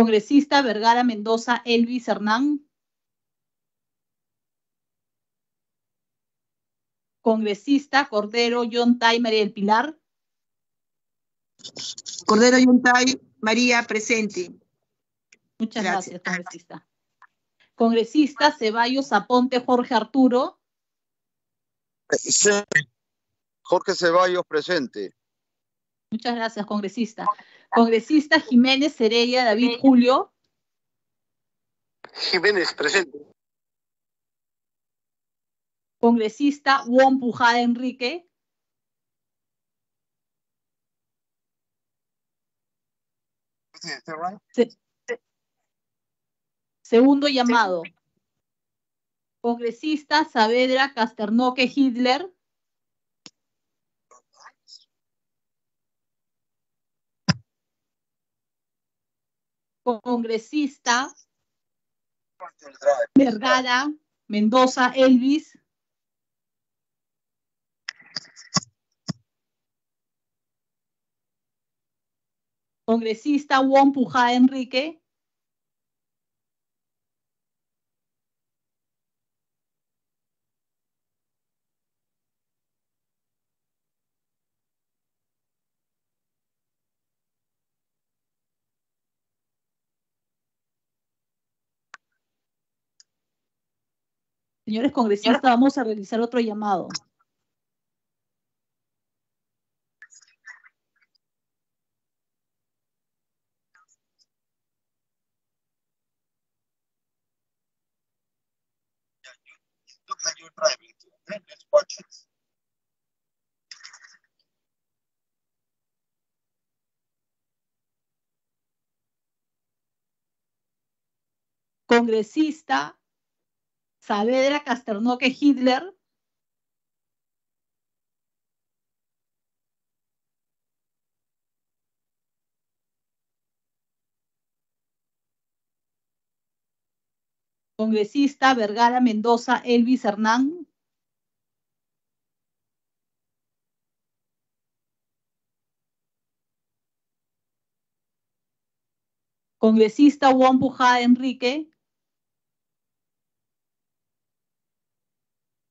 Congresista Vergara Mendoza Elvis Hernán. Congresista Cordero Yontay María del Pilar. Cordero Yontay María presente. Muchas gracias, congresista. Congresista Ceballos Zaponte Jorge Arturo. Jorge Ceballos presente. Muchas gracias, congresista. Congresista Jiménez Sereya David Julio. Jiménez presente. Congresista Juan Pujá Enrique. Segundo llamado. Congresista Saavedra Casternoque Hitler. Congresista Vergara Mendoza Elvis. Congresista Juan Pujá Enrique. Señores congresistas, vamos a realizar otro llamado. Congresista Saavedra Casternoque Hitler. Congresista Vergara Mendoza Elvis Hernán. Congresista Juan Pujá Enrique.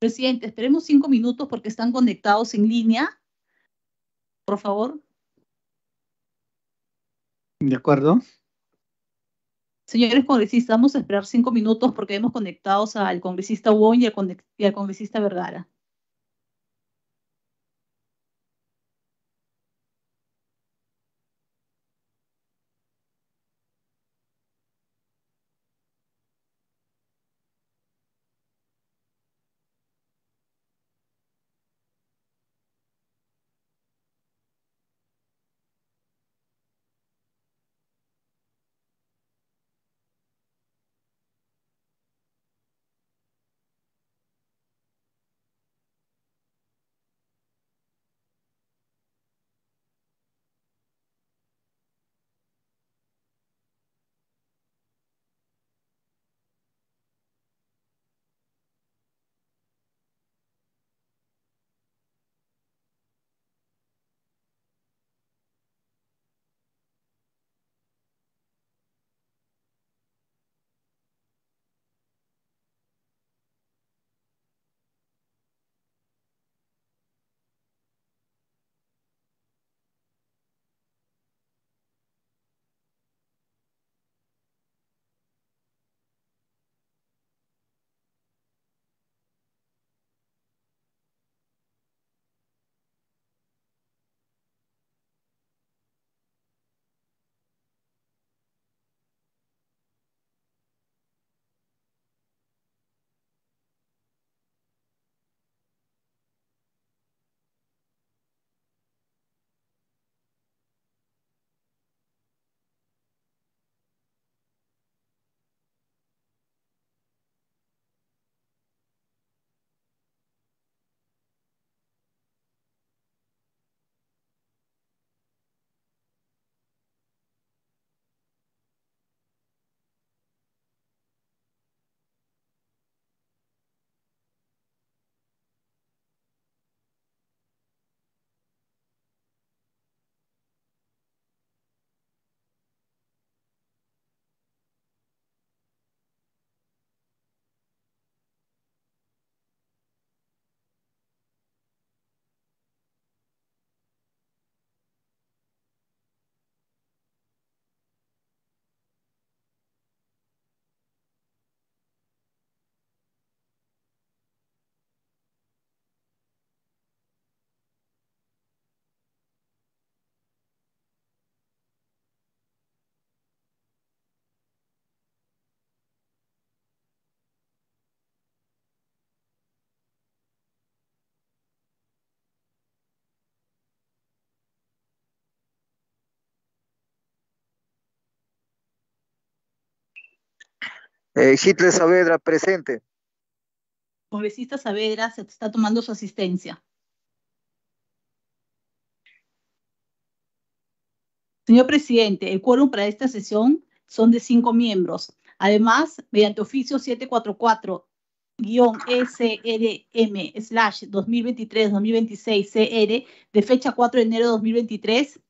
Presidente, esperemos 5 minutos porque están conectados en línea. Por favor. De acuerdo. Señores congresistas, vamos a esperar 5 minutos porque hemos conectados al congresista Wong y al congresista Vergara. Hitler Saavedra, presente. Congresista Saavedra, se está tomando su asistencia. Señor presidente, el quórum para esta sesión son de 5 miembros. Además, mediante oficio 744-SRM/2023-2026 CR de fecha 4 de enero de 2023,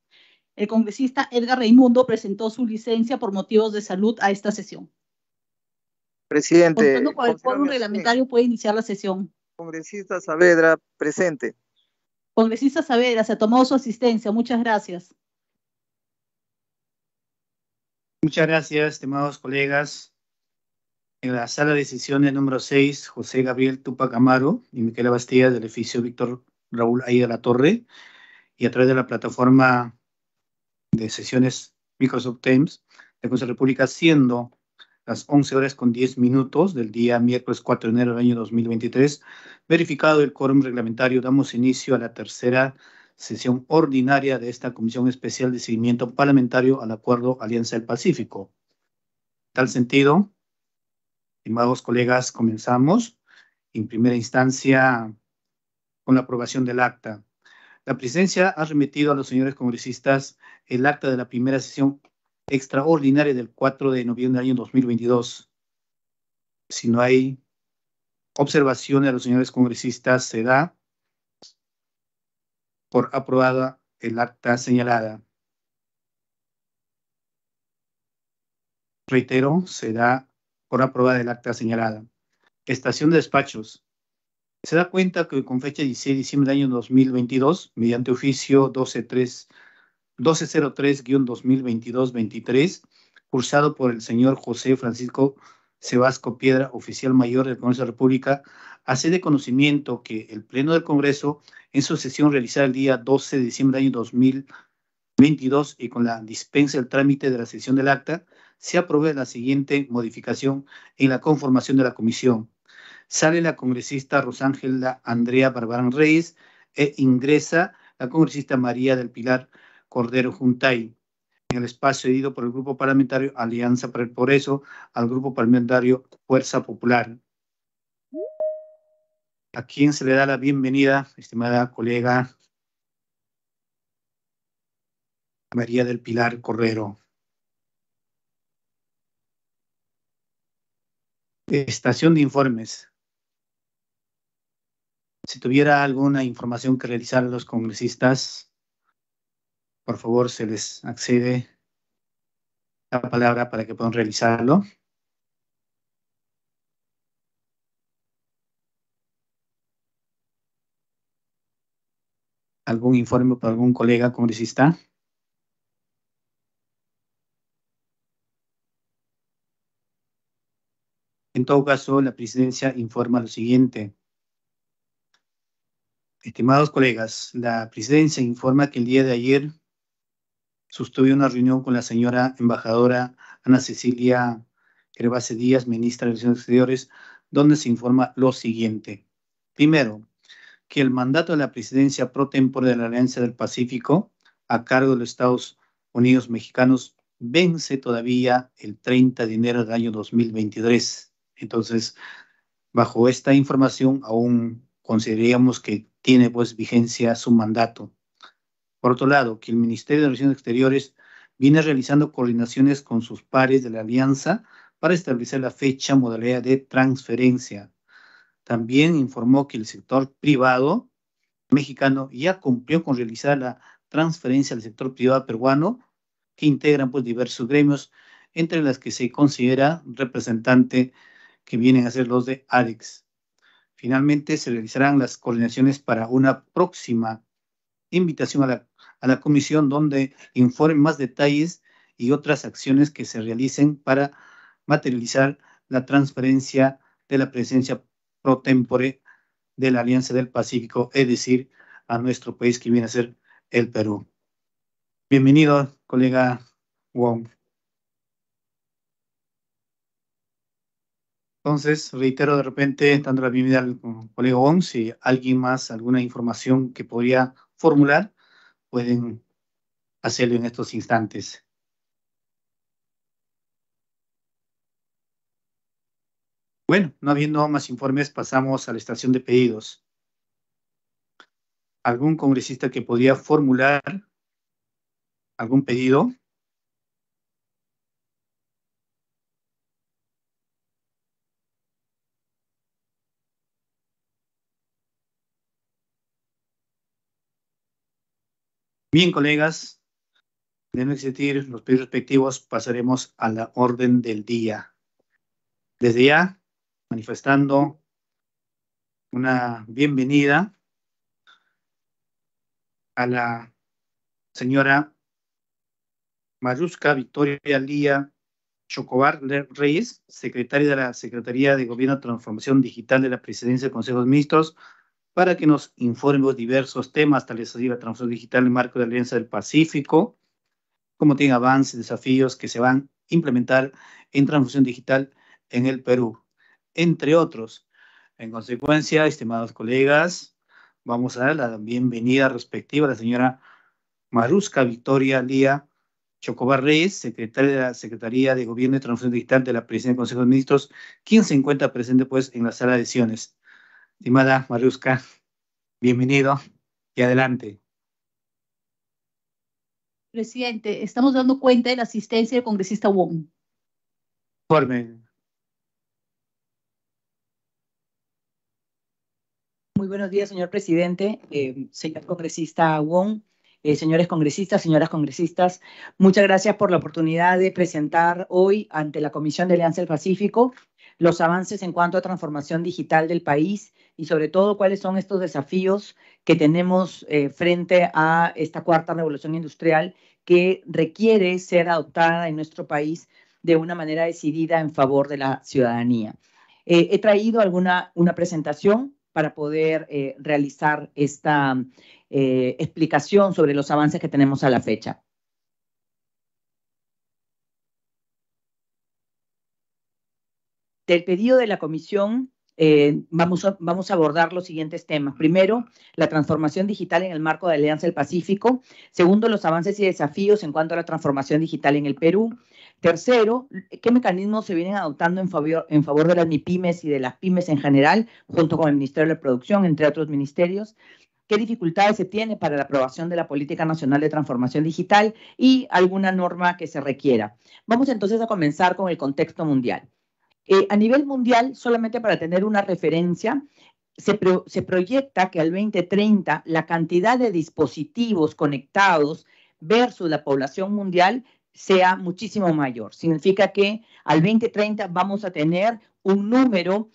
el congresista Edgar Reimundo presentó su licencia por motivos de salud a esta sesión. Presidente. Contando con el quórum reglamentario, puede iniciar la sesión. Congresista Saavedra, presente. Congresista Saavedra, se ha tomado su asistencia. Muchas gracias. Muchas gracias, estimados colegas. En la sala de sesiones número 6, José Gabriel Túpac Amaru y Micaela Bastidas del edificio Víctor Raúl Haya de la Torre, y a través de la plataforma de sesiones Microsoft Teams de Congreso de la República, siendo las 11:10 del día miércoles 4 de enero del año 2023. Verificado el quórum reglamentario, damos inicio a la tercera sesión ordinaria de esta Comisión Especial de Seguimiento Parlamentario al Acuerdo Alianza del Pacífico. En tal sentido, estimados colegas, comenzamos en primera instancia con la aprobación del acta. La presidencia ha remitido a los señores congresistas el acta de la primera sesión extraordinaria del 4 de noviembre del año 2022. Si no hay observaciones a los señores congresistas, se da por aprobada el acta señalada. Reitero, se da por aprobada el acta señalada. Estación de despachos. Se da cuenta que con fecha 16 de diciembre del año 2022, mediante oficio 1203-2022-23, cursado por el señor José Francisco Sebasco Piedra, oficial mayor del Congreso de la República, hace de conocimiento que el Pleno del Congreso, en su sesión realizada el día 12 de diciembre del año 2022 y con la dispensa del trámite de la sesión del acta, se aprueba la siguiente modificación en la conformación de la comisión. Sale la congresista Rosángela Andrea Barbarán Reyes e ingresa la congresista María del Pilar Cordero Juntay, en el espacio cedido por el Grupo Parlamentario Alianza para el Progreso al Grupo Parlamentario Fuerza Popular. A quien se le da la bienvenida, estimada colega María del Pilar Cordero. Estación de informes. Si tuviera alguna información que realizar a los congresistas, por favor, se les accede la palabra para que puedan realizarlo. ¿Algún informe para algún colega congresista? En todo caso, la presidencia informa lo siguiente. Estimados colegas, la presidencia informa que el día de ayer sostuve una reunión con la señora embajadora Ana Cecilia Gervase Díaz, ministra de Relaciones Exteriores, donde se informa lo siguiente. Primero, que el mandato de la presidencia pro tempore de la Alianza del Pacífico, a cargo de los Estados Unidos mexicanos, vence todavía el 30 de enero del año 2023. Entonces, bajo esta información, aún consideraríamos que tiene pues vigencia su mandato. Por otro lado, que el Ministerio de Relaciones Exteriores viene realizando coordinaciones con sus pares de la Alianza para establecer la fecha, modalidad de transferencia. También informó que el sector privado mexicano ya cumplió con realizar la transferencia al sector privado peruano, que integran pues diversos gremios, entre las que se considera representante que vienen a ser los de ADEX. Finalmente, se realizarán las coordinaciones para una próxima invitación a la comisión, donde informen más detalles y otras acciones que se realicen para materializar la transferencia de la presencia pro tempore de la Alianza del Pacífico, es decir, a nuestro país que viene a ser el Perú. Bienvenido, colega Wong. Entonces, reitero de repente, dando la bienvenida al colega Wong, si alguien más, alguna información que podría formular, pueden hacerlo en estos instantes. Bueno, no habiendo más informes, pasamos a la estación de pedidos. ¿Algún congresista que podría formular algún pedido? Bien, colegas, de no existir los pedidos respectivos, pasaremos a la orden del día. Desde ya, manifestando una bienvenida a la señora Maruska Victoria Lía Chocobar Reyes, secretaria de la Secretaría de Gobierno de Transformación Digital de la Presidencia del Consejo de Ministros, para que nos informe los diversos temas, tales como la transformación digital en el marco de la Alianza del Pacífico, cómo tienen avances, desafíos que se van a implementar en transformación digital en el Perú, entre otros. En consecuencia, estimados colegas, vamos a dar la bienvenida respectiva a la señora Maruska Victoria Lía Chocobar Reyes, secretaria de la Secretaría de Gobierno y Transformación Digital de la Presidencia del Consejo de Ministros, quien se encuentra presente pues en la sala de sesiones. Estimada Maruska, bienvenido y adelante. Presidente, estamos dando cuenta de la asistencia del congresista Wong. Informe. Muy buenos días, señor presidente, señor congresista Wong, señores congresistas, señoras congresistas. Muchas gracias por la oportunidad de presentar hoy ante la Comisión de Alianza del Pacífico los avances en cuanto a transformación digital del país y sobre todo cuáles son estos desafíos que tenemos frente a esta cuarta revolución industrial que requiere ser adoptada en nuestro país de una manera decidida en favor de la ciudadanía. He traído una presentación para poder realizar esta explicación sobre los avances que tenemos a la fecha. Del pedido de la comisión vamos a abordar los siguientes temas. Primero, la transformación digital en el marco de la Alianza del Pacífico. Segundo, los avances y desafíos en cuanto a la transformación digital en el Perú. Tercero, ¿qué mecanismos se vienen adoptando en favor de las MIPYMES y de las pymes en general, junto con el Ministerio de Producción, entre otros ministerios? ¿Qué dificultades se tiene para la aprobación de la Política Nacional de Transformación Digital y alguna norma que se requiera? Vamos entonces a comenzar con el contexto mundial. A nivel mundial, solamente para tener una referencia, se proyecta que al 2030 la cantidad de dispositivos conectados versus la población mundial sea muchísimo mayor. Significa que al 2030 vamos a tener un número,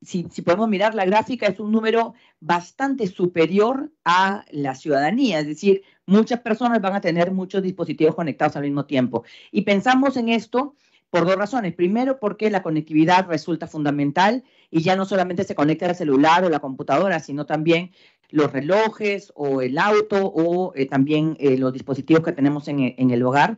si podemos mirar la gráfica, es un número bastante superior a la ciudadanía, es decir, muchas personas van a tener muchos dispositivos conectados al mismo tiempo. Y pensamos en esto por dos razones. Primero, porque la conectividad resulta fundamental y ya no solamente se conecta el celular o la computadora, sino también los relojes o el auto o también los dispositivos que tenemos en el hogar.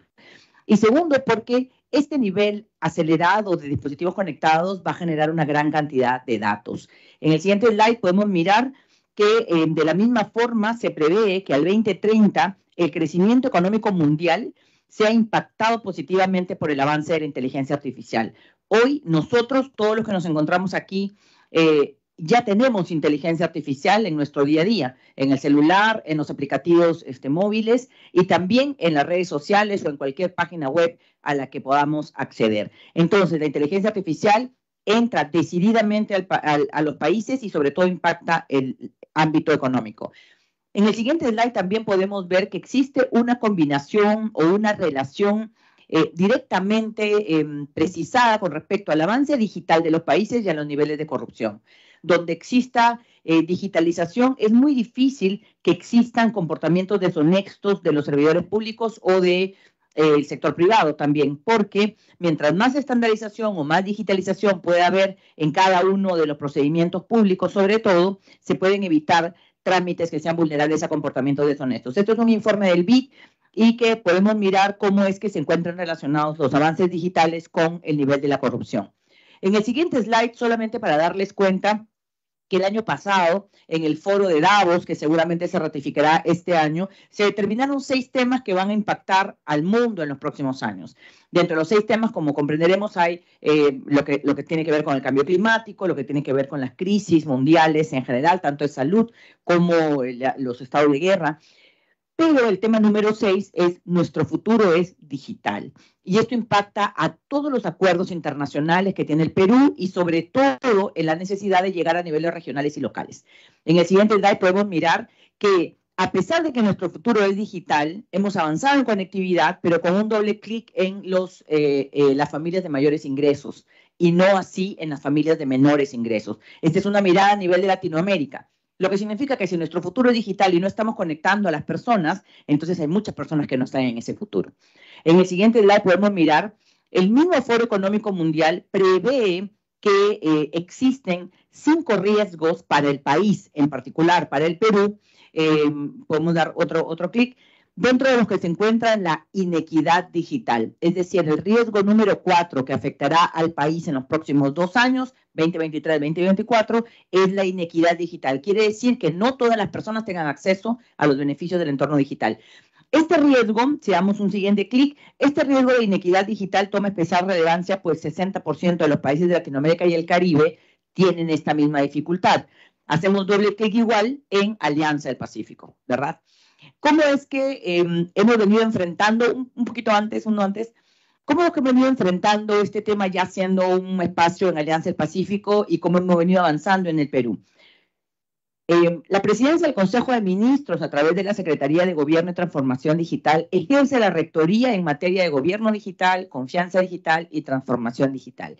Y segundo, porque este nivel acelerado de dispositivos conectados va a generar una gran cantidad de datos. En el siguiente slide podemos mirar que de la misma forma se prevé que al 2030 el crecimiento económico mundial se ha impactado positivamente por el avance de la inteligencia artificial. Hoy nosotros, todos los que nos encontramos aquí, ya tenemos inteligencia artificial en nuestro día a día, en el celular, en los aplicativos móviles y también en las redes sociales o en cualquier página web a la que podamos acceder. Entonces, la inteligencia artificial entra decididamente a los países y sobre todo impacta el ámbito económico. En el siguiente slide también podemos ver que existe una combinación o una relación directamente precisada con respecto al avance digital de los países y a los niveles de corrupción. Donde exista digitalización, es muy difícil que existan comportamientos deshonestos de los servidores públicos o de el sector privado también, porque mientras más estandarización o más digitalización pueda haber en cada uno de los procedimientos públicos, sobre todo, se pueden evitar trámites que sean vulnerables a comportamientos deshonestos. Esto es un informe del BID y que podemos mirar cómo es que se encuentran relacionados los avances digitales con el nivel de la corrupción. En el siguiente slide, solamente para darles cuenta que el año pasado, en el foro de Davos, que seguramente se ratificará este año, se determinaron 6 temas que van a impactar al mundo en los próximos años. Dentro de los 6 temas, como comprenderemos, hay lo que tiene que ver con el cambio climático, lo que tiene que ver con las crisis mundiales en general, tanto de salud como los estados de guerra. Pero el tema número 6 es: nuestro futuro es digital. Y esto impacta a todos los acuerdos internacionales que tiene el Perú y sobre todo en la necesidad de llegar a niveles regionales y locales. En el siguiente slide podemos mirar que, a pesar de que nuestro futuro es digital, hemos avanzado en conectividad, pero con un doble clic en las familias de mayores ingresos y no así en las familias de menores ingresos. Esta es una mirada a nivel de Latinoamérica. Lo que significa que si nuestro futuro es digital y no estamos conectando a las personas, entonces hay muchas personas que no están en ese futuro. En el siguiente slide podemos mirar, el mismo Foro Económico Mundial prevé que existen 5 riesgos para el país, en particular para el Perú. Podemos dar otro clic. Dentro de los que se encuentra la inequidad digital, es decir, el riesgo número 4 que afectará al país en los próximos 2 años, 2023-2024, es la inequidad digital. Quiere decir que no todas las personas tengan acceso a los beneficios del entorno digital. Este riesgo, si damos un siguiente clic, este riesgo de inequidad digital toma especial relevancia, pues 60% de los países de Latinoamérica y el Caribe tienen esta misma dificultad. Hacemos doble clic igual en Alianza del Pacífico, ¿verdad? ¿Cómo es que hemos venido enfrentando, cómo es que hemos venido enfrentando este tema ya siendo un espacio en Alianza del Pacífico y cómo hemos venido avanzando en el Perú? La presidencia del Consejo de Ministros, a través de la Secretaría de Gobierno y Transformación Digital, ejerce la rectoría en materia de gobierno digital, confianza digital y transformación digital.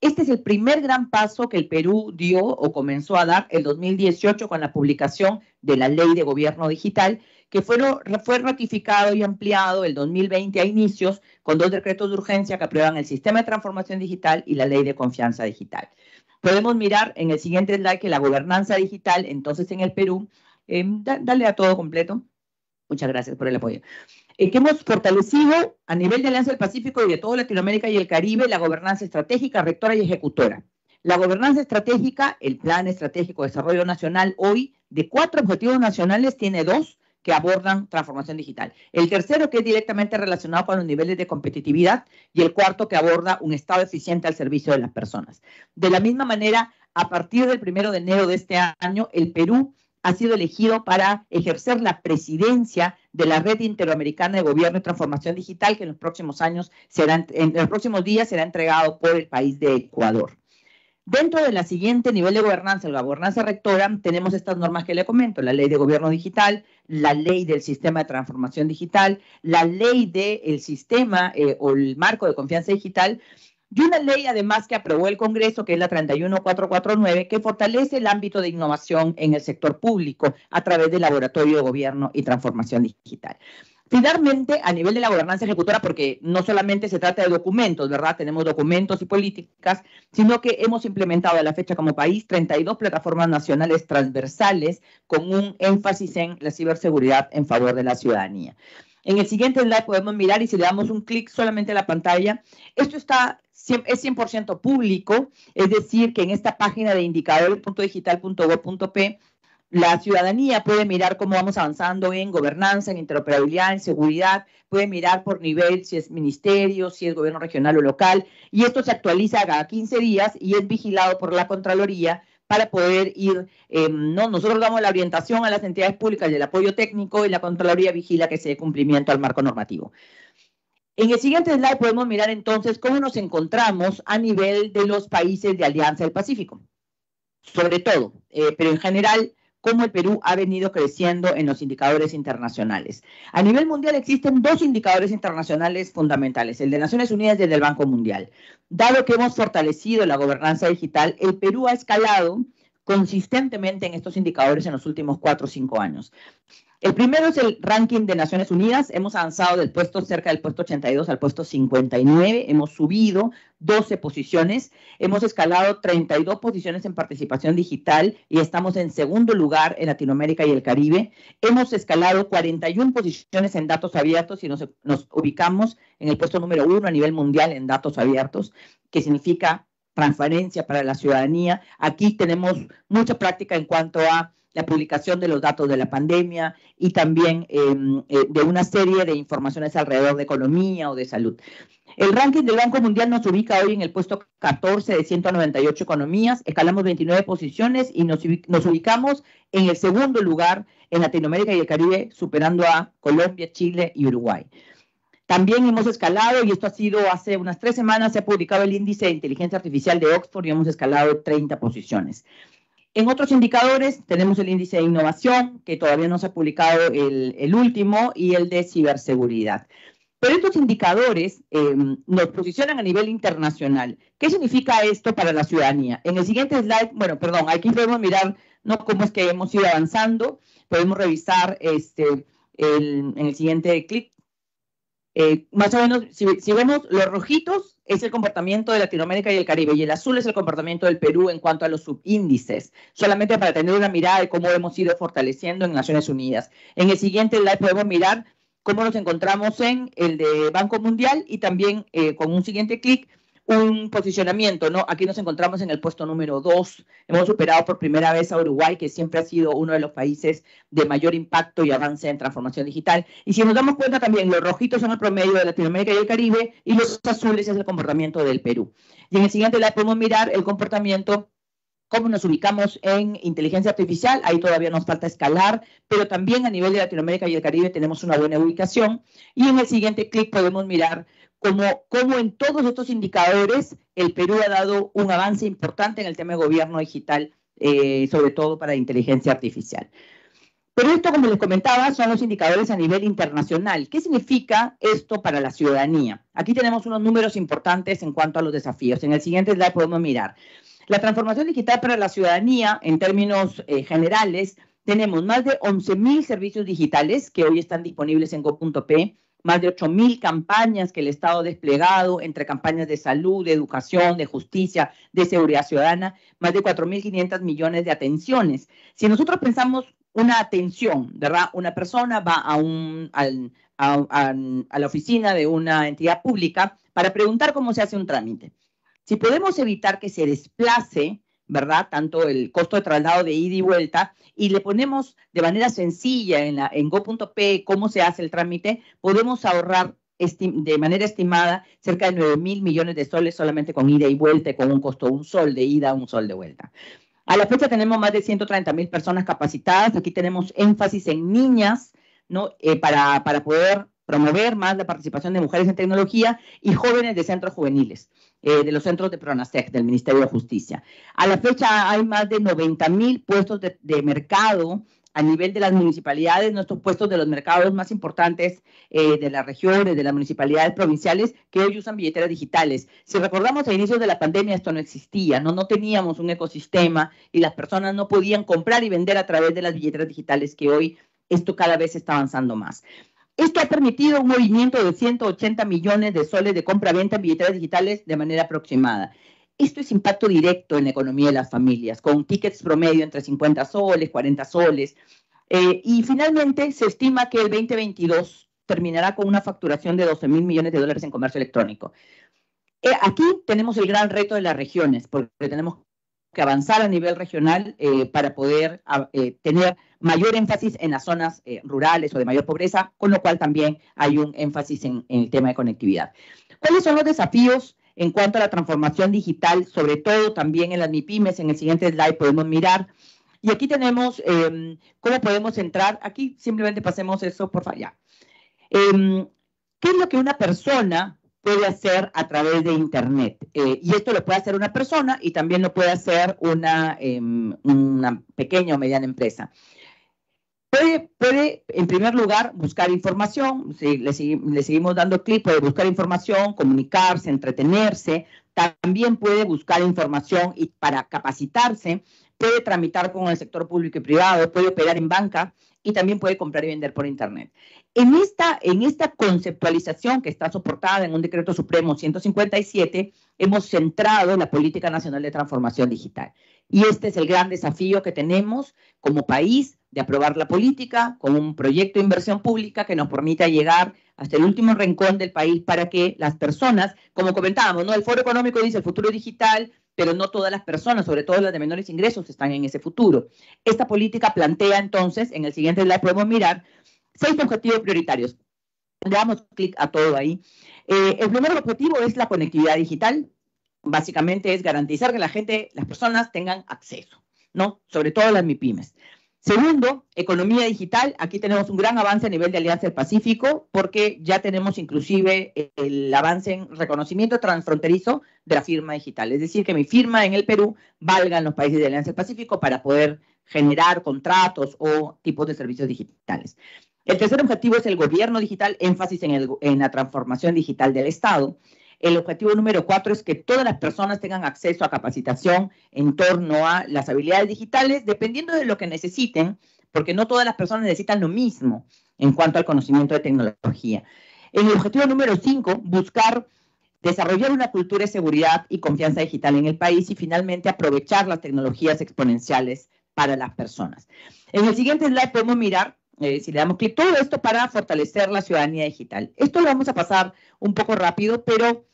Este es el primer gran paso que el Perú dio o comenzó a dar el 2018 con la publicación de la Ley de Gobierno Digital, que fue ratificado y ampliado el 2020 a inicios con 2 decretos de urgencia que aprueban el Sistema de Transformación Digital y la Ley de Confianza Digital. Podemos mirar en el siguiente slide que la gobernanza digital, entonces en el Perú, dale a todo completo. Muchas gracias por el apoyo. Que hemos fortalecido a nivel de Alianza del Pacífico y de toda Latinoamérica y el Caribe la gobernanza estratégica, rectora y ejecutora. La gobernanza estratégica, el Plan Estratégico de Desarrollo Nacional hoy, de 4 objetivos nacionales, tiene 2 que abordan transformación digital. El tercero, que es directamente relacionado con los niveles de competitividad, y el cuarto, que aborda un Estado eficiente al servicio de las personas. De la misma manera, a partir del 1 de enero de este año, el Perú ha sido elegido para ejercer la presidencia de la Red Interamericana de Gobierno y Transformación Digital, que en los próximos años será entregado por el país de Ecuador. Dentro de la siguiente nivel de gobernanza, la gobernanza rectora, tenemos estas normas que le comento: la Ley de Gobierno Digital, la Ley del Sistema de Transformación Digital, la Ley del Sistema o el Marco de Confianza Digital, y una ley además que aprobó el Congreso, que es la 31449, que fortalece el ámbito de innovación en el sector público a través del Laboratorio de Gobierno y Transformación Digital. Finalmente, a nivel de la gobernanza ejecutora, porque no solamente se trata de documentos, ¿verdad? Tenemos documentos y políticas, sino que hemos implementado a la fecha como país 32 plataformas nacionales transversales con un énfasis en la ciberseguridad en favor de la ciudadanía. En el siguiente slide podemos mirar, y si le damos un clic solamente a la pantalla, esto es 100% público, es decir, que en esta página de indicador.digital.gob.pe la ciudadanía puede mirar cómo vamos avanzando en gobernanza, en interoperabilidad, en seguridad, puede mirar por nivel, si es ministerio, si es gobierno regional o local, y esto se actualiza cada 15 días y es vigilado por la Contraloría, para poder ir, nosotros damos la orientación a las entidades públicas y el apoyo técnico, y la Contraloría vigila que se dé cumplimiento al marco normativo. En el siguiente slide podemos mirar entonces cómo nos encontramos a nivel de los países de Alianza del Pacífico, sobre todo, pero en general, cómo el Perú ha venido creciendo en los indicadores internacionales. A nivel mundial existen 2 indicadores internacionales fundamentales, el de Naciones Unidas y el del Banco Mundial. Dado que hemos fortalecido la gobernanza digital, el Perú ha escalado consistentemente en estos indicadores en los últimos 4 o 5 años. El primero es el ranking de Naciones Unidas. Hemos avanzado del puesto, cerca del puesto 82 al puesto 59. Hemos subido 12 posiciones. Hemos escalado 32 posiciones en participación digital y estamos en segundo lugar en Latinoamérica y el Caribe. Hemos escalado 41 posiciones en datos abiertos y nos ubicamos en el puesto número 1 a nivel mundial en datos abiertos, que significa transparencia para la ciudadanía. Aquí tenemos mucha práctica en cuanto a la publicación de los datos de la pandemia y también de una serie de informaciones alrededor de economía o de salud. El ranking del Banco Mundial nos ubica hoy en el puesto 14 de 198 economías, escalamos 29 posiciones y nos ubicamos en el segundo lugar en Latinoamérica y el Caribe, superando a Colombia, Chile y Uruguay. También hemos escalado, y esto ha sido hace unas 3 semanas, se ha publicado el índice de inteligencia artificial de Oxford y hemos escalado 30 posiciones. En otros indicadores tenemos el índice de innovación, que todavía no se ha publicado el último, y el de ciberseguridad. Pero estos indicadores nos posicionan a nivel internacional. ¿Qué significa esto para la ciudadanía? En el siguiente slide, bueno, perdón, aquí podemos mirar no cómo es que hemos ido avanzando, podemos revisar en el siguiente clic. Más o menos, si vemos los rojitos, es el comportamiento de Latinoamérica y el Caribe, y el azul es el comportamiento del Perú en cuanto a los subíndices, solamente para tener una mirada de cómo hemos ido fortaleciendo en Naciones Unidas. En el siguiente slide podemos mirar cómo nos encontramos en el de Banco Mundial y también con un siguiente clic, un posicionamiento, ¿no? Aquí nos encontramos en el puesto número 2. Hemos superado por primera vez a Uruguay, que siempre ha sido uno de los países de mayor impacto y avance en transformación digital. Y si nos damos cuenta también, los rojitos son el promedio de Latinoamérica y el Caribe, y los azules es el comportamiento del Perú. Y en el siguiente slide podemos mirar el comportamiento, cómo nos ubicamos en inteligencia artificial. Ahí todavía nos falta escalar, pero también a nivel de Latinoamérica y el Caribe tenemos una buena ubicación. Y en el siguiente clic podemos mirar como en todos estos indicadores, el Perú ha dado un avance importante en el tema de gobierno digital, sobre todo para inteligencia artificial. Pero esto, como les comentaba, son los indicadores a nivel internacional. ¿Qué significa esto para la ciudadanía? Aquí tenemos unos números importantes en cuanto a los desafíos. En el siguiente slide podemos mirar. La transformación digital para la ciudadanía, en términos generales, tenemos más de 11.000 servicios digitales que hoy están disponibles en gob.pe, más de 8.000 campañas que el Estado ha desplegado entre campañas de salud, de educación, de justicia, de seguridad ciudadana, más de 4.500 millones de atenciones. Si nosotros pensamos una atención, ¿verdad? Una persona va a la oficina de una entidad pública para preguntar cómo se hace un trámite. Si podemos evitar que se desplace, ¿verdad? Tanto el costo de traslado de ida y vuelta, y le ponemos de manera sencilla en go.pe cómo se hace el trámite, podemos ahorrar de manera estimada cerca de 9.000 millones de soles solamente con ida y vuelta, con un costo un sol de ida, un sol de vuelta. A la fecha tenemos más de 130.000 personas capacitadas. Aquí tenemos énfasis en niñas, ¿no? Para poder promover más la participación de mujeres en tecnología y jóvenes de centros juveniles, de los centros de PRONASEC, del Ministerio de Justicia. A la fecha hay más de 90.000 puestos de mercado a nivel de las municipalidades, nuestros puestos de los mercados más importantes de las regiones, de las municipalidades provinciales, que hoy usan billeteras digitales. Si recordamos, a inicios de la pandemia esto no existía, no teníamos un ecosistema y las personas no podían comprar y vender a través de las billeteras digitales, que hoy esto cada vez está avanzando más. Esto ha permitido un movimiento de 180 millones de soles de compra-venta en billeteras digitales de manera aproximada. Esto es impacto directo en la economía de las familias, con tickets promedio entre 50 soles, 40 soles. Y finalmente se estima que el 2022 terminará con una facturación de 12.000 millones de dólares en comercio electrónico. Aquí tenemos el gran reto de las regiones, porque tenemos que avanzar a nivel regional para poder tener mayor énfasis en las zonas rurales o de mayor pobreza, con lo cual también hay un énfasis en el tema de conectividad. ¿Cuáles son los desafíos en cuanto a la transformación digital, sobre todo también en las MIPYMES? En el siguiente slide podemos mirar. Y aquí tenemos cómo podemos entrar. Aquí simplemente pasemos eso, por favor. ¿Qué es lo que una persona puede hacer a través de Internet? Y esto lo puede hacer una persona y también lo puede hacer una pequeña o mediana empresa. Puede, en primer lugar, buscar información. Si le seguimos dando clic, puede buscar información, comunicarse, entretenerse. También puede buscar información y para capacitarse. Puede tramitar con el sector público y privado, puede operar en banca y también puede comprar y vender por Internet. En esta conceptualización que está soportada en un decreto supremo 157, hemos centrado la Política Nacional de Transformación Digital. Y este es el gran desafío que tenemos como país, de aprobar la política con un proyecto de inversión pública que nos permita llegar hasta el último rincón del país para que las personas, como comentábamos, ¿no? El Foro Económico dice el futuro digital, pero no todas las personas, sobre todo las de menores ingresos, están en ese futuro. Esta política plantea entonces, en el siguiente slide podemos mirar, 6 objetivos prioritarios. Le damos clic a todo ahí. El primer objetivo es la conectividad digital. Básicamente es garantizar que la gente, las personas tengan acceso, ¿no? Sobre todo las MIPYMES. Segundo, economía digital. Aquí tenemos un gran avance a nivel de Alianza del Pacífico porque ya tenemos inclusive el avance en reconocimiento transfronterizo de la firma digital. Es decir, que mi firma en el Perú valga en los países de Alianza del Pacífico para poder generar contratos o tipos de servicios digitales. El tercer objetivo es el gobierno digital, énfasis en la transformación digital del Estado. El objetivo número 4 es que todas las personas tengan acceso a capacitación en torno a las habilidades digitales, dependiendo de lo que necesiten, porque no todas las personas necesitan lo mismo en cuanto al conocimiento de tecnología. El objetivo número 5, buscar desarrollar una cultura de seguridad y confianza digital en el país y finalmente aprovechar las tecnologías exponenciales para las personas. En el siguiente slide podemos mirar, si le damos clic, todo esto para fortalecer la ciudadanía digital. Esto lo vamos a pasar un poco rápido, pero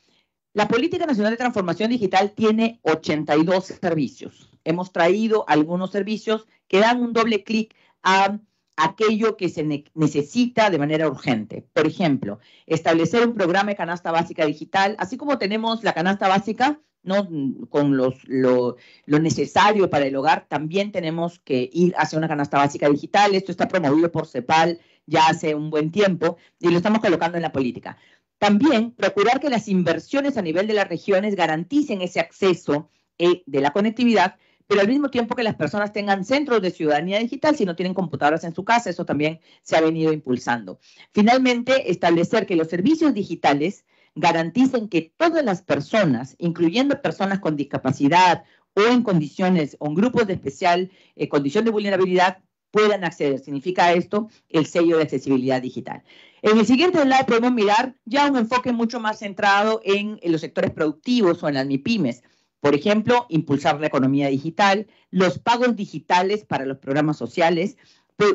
la Política Nacional de Transformación Digital tiene 82 servicios. Hemos traído algunos servicios que dan un doble clic a aquello que se necesita de manera urgente. Por ejemplo, establecer un programa de canasta básica digital, así como tenemos la canasta básica, ¿no? Con lo necesario para el hogar, también tenemos que ir hacia una canasta básica digital. Esto está promovido por CEPAL ya hace un buen tiempo y lo estamos colocando en la política. También procurar que las inversiones a nivel de las regiones garanticen ese acceso de la conectividad, pero al mismo tiempo que las personas tengan centros de ciudadanía digital si no tienen computadoras en su casa. Eso también se ha venido impulsando. Finalmente, establecer que los servicios digitales garanticen que todas las personas, incluyendo personas con discapacidad o en condiciones o en grupos de especial condición de vulnerabilidad, puedan acceder. Significa esto el sello de accesibilidad digital. En el siguiente slide podemos mirar ya un enfoque mucho más centrado en los sectores productivos o en las MIPYMES. Por ejemplo, impulsar la economía digital, los pagos digitales para los programas sociales,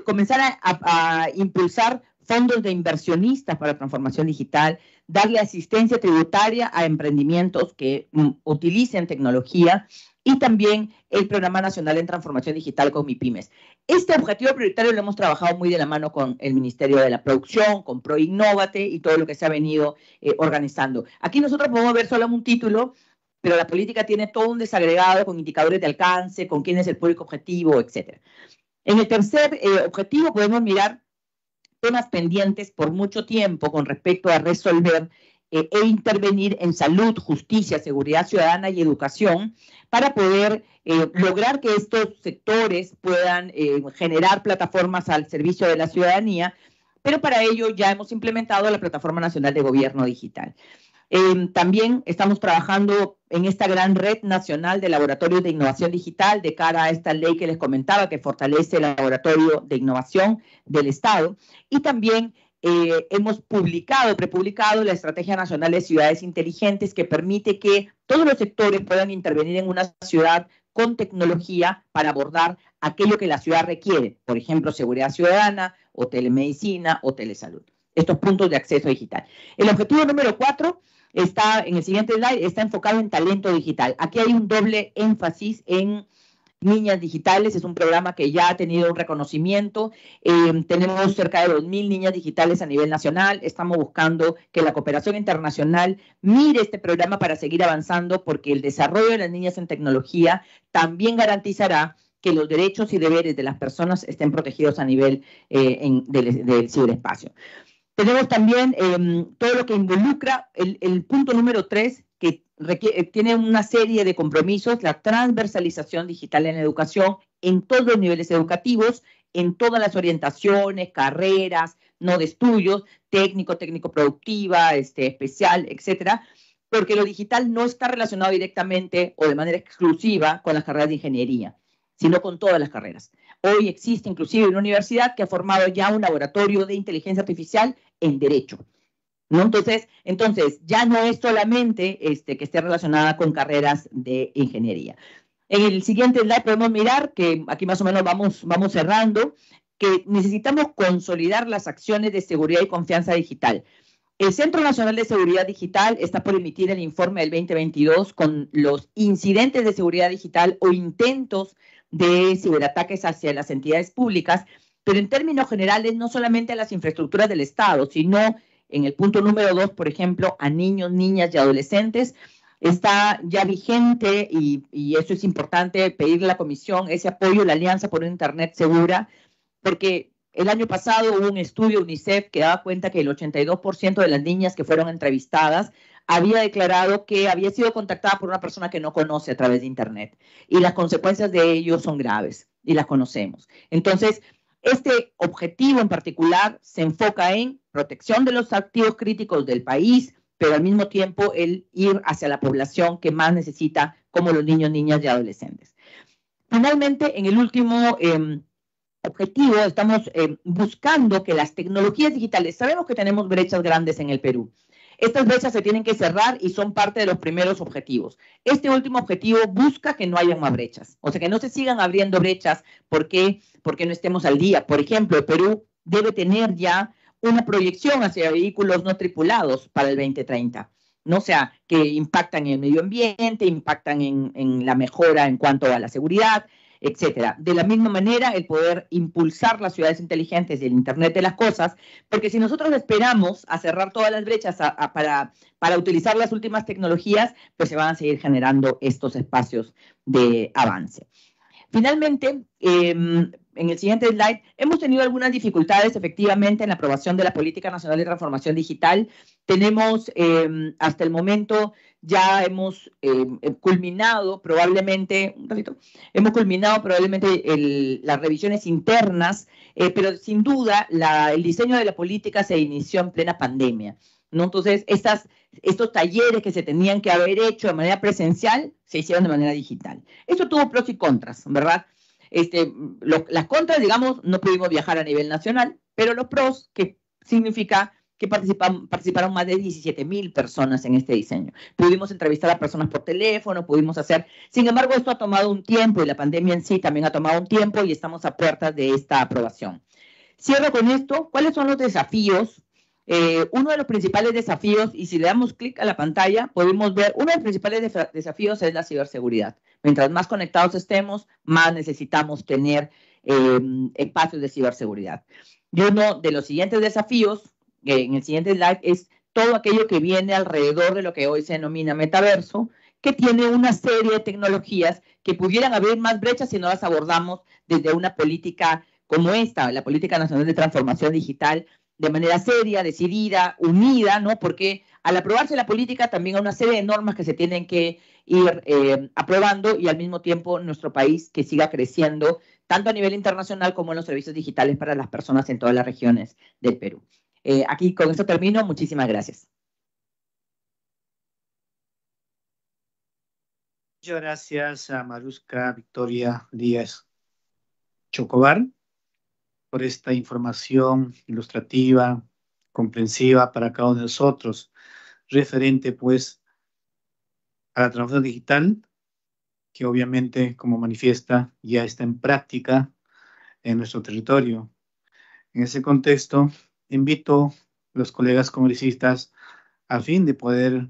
comenzar a impulsar fondos de inversionistas para transformación digital, darle asistencia tributaria a emprendimientos que utilicen tecnología y también el Programa Nacional en Transformación Digital con MIPYMES. Este objetivo prioritario lo hemos trabajado muy de la mano con el Ministerio de la Producción, con ProInnovate y todo lo que se ha venido organizando. Aquí nosotros podemos ver solo un título, pero la política tiene todo un desagregado con indicadores de alcance, con quién es el público objetivo, etc. En el tercer objetivo podemos mirar temas pendientes por mucho tiempo con respecto a resolver e intervenir en salud, justicia, seguridad ciudadana y educación para poder lograr que estos sectores puedan generar plataformas al servicio de la ciudadanía, pero para ello ya hemos implementado la Plataforma Nacional de Gobierno Digital. También estamos trabajando en esta gran red nacional de laboratorios de innovación digital de cara a esta ley que les comentaba que fortalece el laboratorio de innovación del Estado. Y también hemos prepublicado la Estrategia Nacional de Ciudades Inteligentes que permite que todos los sectores puedan intervenir en una ciudad con tecnología para abordar aquello que la ciudad requiere, por ejemplo, seguridad ciudadana o telemedicina o telesalud. Estos puntos de acceso digital. El objetivo número 4 está en el siguiente slide, está enfocado en talento digital. Aquí hay un doble énfasis en niñas digitales. Es un programa que ya ha tenido un reconocimiento. Tenemos cerca de 2.000 niñas digitales a nivel nacional. Estamos buscando que la cooperación internacional mire este programa para seguir avanzando, porque el desarrollo de las niñas en tecnología también garantizará que los derechos y deberes de las personas estén protegidos a nivel del ciberespacio. Tenemos también todo lo que involucra el punto número 3, que tiene una serie de compromisos, la transversalización digital en la educación, en todos los niveles educativos, en todas las orientaciones, carreras, no de estudios, técnico, técnico-productiva, especial, etcétera, porque lo digital no está relacionado directamente o de manera exclusiva con las carreras de ingeniería, sino con todas las carreras. Hoy existe inclusive una universidad que ha formado ya un laboratorio de inteligencia artificial en derecho, ¿no? Entonces ya no es solamente que esté relacionada con carreras de ingeniería. En el siguiente slide podemos mirar, que aquí más o menos vamos cerrando, que necesitamos consolidar las acciones de seguridad y confianza digital. El Centro Nacional de Seguridad Digital está por emitir el informe del 2022 con los incidentes de seguridad digital o intentos de ciberataques hacia las entidades públicas, pero en términos generales no solamente a las infraestructuras del Estado, sino en el punto número 2, por ejemplo, a niños, niñas y adolescentes. Está ya vigente, y eso es importante, pedirle a la Comisión ese apoyo, la Alianza por una Internet Segura, porque el año pasado hubo un estudio UNICEF que daba cuenta que el 82% de las niñas que fueron entrevistadas había declarado que había sido contactada por una persona que no conoce a través de Internet. Y las consecuencias de ello son graves y las conocemos. Entonces, este objetivo en particular se enfoca en protección de los activos críticos del país, pero al mismo tiempo el ir hacia la población que más necesita, como los niños, niñas y adolescentes. Finalmente, en el último objetivo, estamos buscando que las tecnologías digitales, sabemos que tenemos brechas grandes en el Perú. Estas brechas se tienen que cerrar y son parte de los primeros objetivos. Este último objetivo busca que no haya más brechas, o sea, que no se sigan abriendo brechas porque no estemos al día. Por ejemplo, el Perú debe tener ya una proyección hacia vehículos no tripulados para el 2030, ¿no? O sea, que impactan en el medio ambiente, impactan en la mejora en cuanto a la seguridad, etcétera. De la misma manera, el poder impulsar las ciudades inteligentes y el Internet de las cosas, porque si nosotros esperamos a cerrar todas las brechas para utilizar las últimas tecnologías, pues se van a seguir generando estos espacios de avance. Finalmente, en el siguiente slide, hemos tenido algunas dificultades, efectivamente, en la aprobación de la Política Nacional de Transformación Digital. Tenemos, hasta el momento, ya hemos culminado probablemente, las revisiones internas, pero sin duda el diseño de la política se inició en plena pandemia, ¿no? Entonces, estos talleres que se tenían que haber hecho de manera presencial, se hicieron de manera digital. Esto tuvo pros y contras, ¿verdad? Las contras, digamos, no pudimos viajar a nivel nacional, pero los pros, que significa que participaron más de 17,000 personas en este diseño. Pudimos entrevistar a personas por teléfono, pudimos hacer... Sin embargo, esto ha tomado un tiempo, y la pandemia en sí también ha tomado un tiempo, y estamos a puertas de esta aprobación. Cierro con esto. ¿Cuáles son los desafíos? Uno de los principales desafíos, y si le damos clic a la pantalla, podemos ver, uno de los principales desafíos es la ciberseguridad. Mientras más conectados estemos, más necesitamos tener espacios de ciberseguridad. Y uno de los siguientes desafíos, en el siguiente slide, es todo aquello que viene alrededor de lo que hoy se denomina metaverso, que tiene una serie de tecnologías que pudieran abrir más brechas si no las abordamos desde una política como esta, la Política Nacional de Transformación Digital, de manera seria, decidida, unida, ¿no? Porque al aprobarse la política también hay una serie de normas que se tienen que ir aprobando, y al mismo tiempo nuestro país que siga creciendo, tanto a nivel internacional como en los servicios digitales para las personas en todas las regiones del Perú. Aquí con esto termino. Muchísimas gracias. Muchas gracias a Maruska Victoria Díaz Chocobar por esta información ilustrativa, comprensiva para cada uno de nosotros, referente pues a la transformación digital, que obviamente, como manifiesta, ya está en práctica en nuestro territorio. En ese contexto, invito a los colegas congresistas a fin de poder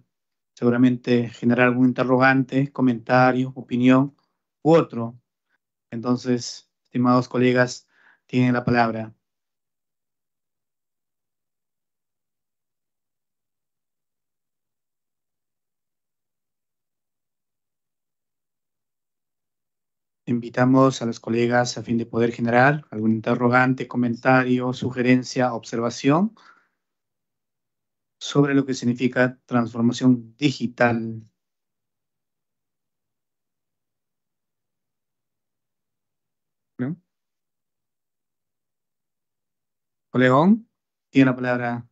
seguramente generar algún interrogante, comentario, opinión u otro. Entonces, estimados colegas, tiene la palabra. Invitamos a los colegas a fin de poder generar algún interrogante, comentario, sugerencia, observación sobre lo que significa transformación digital. ¿No? León, tiene la palabra,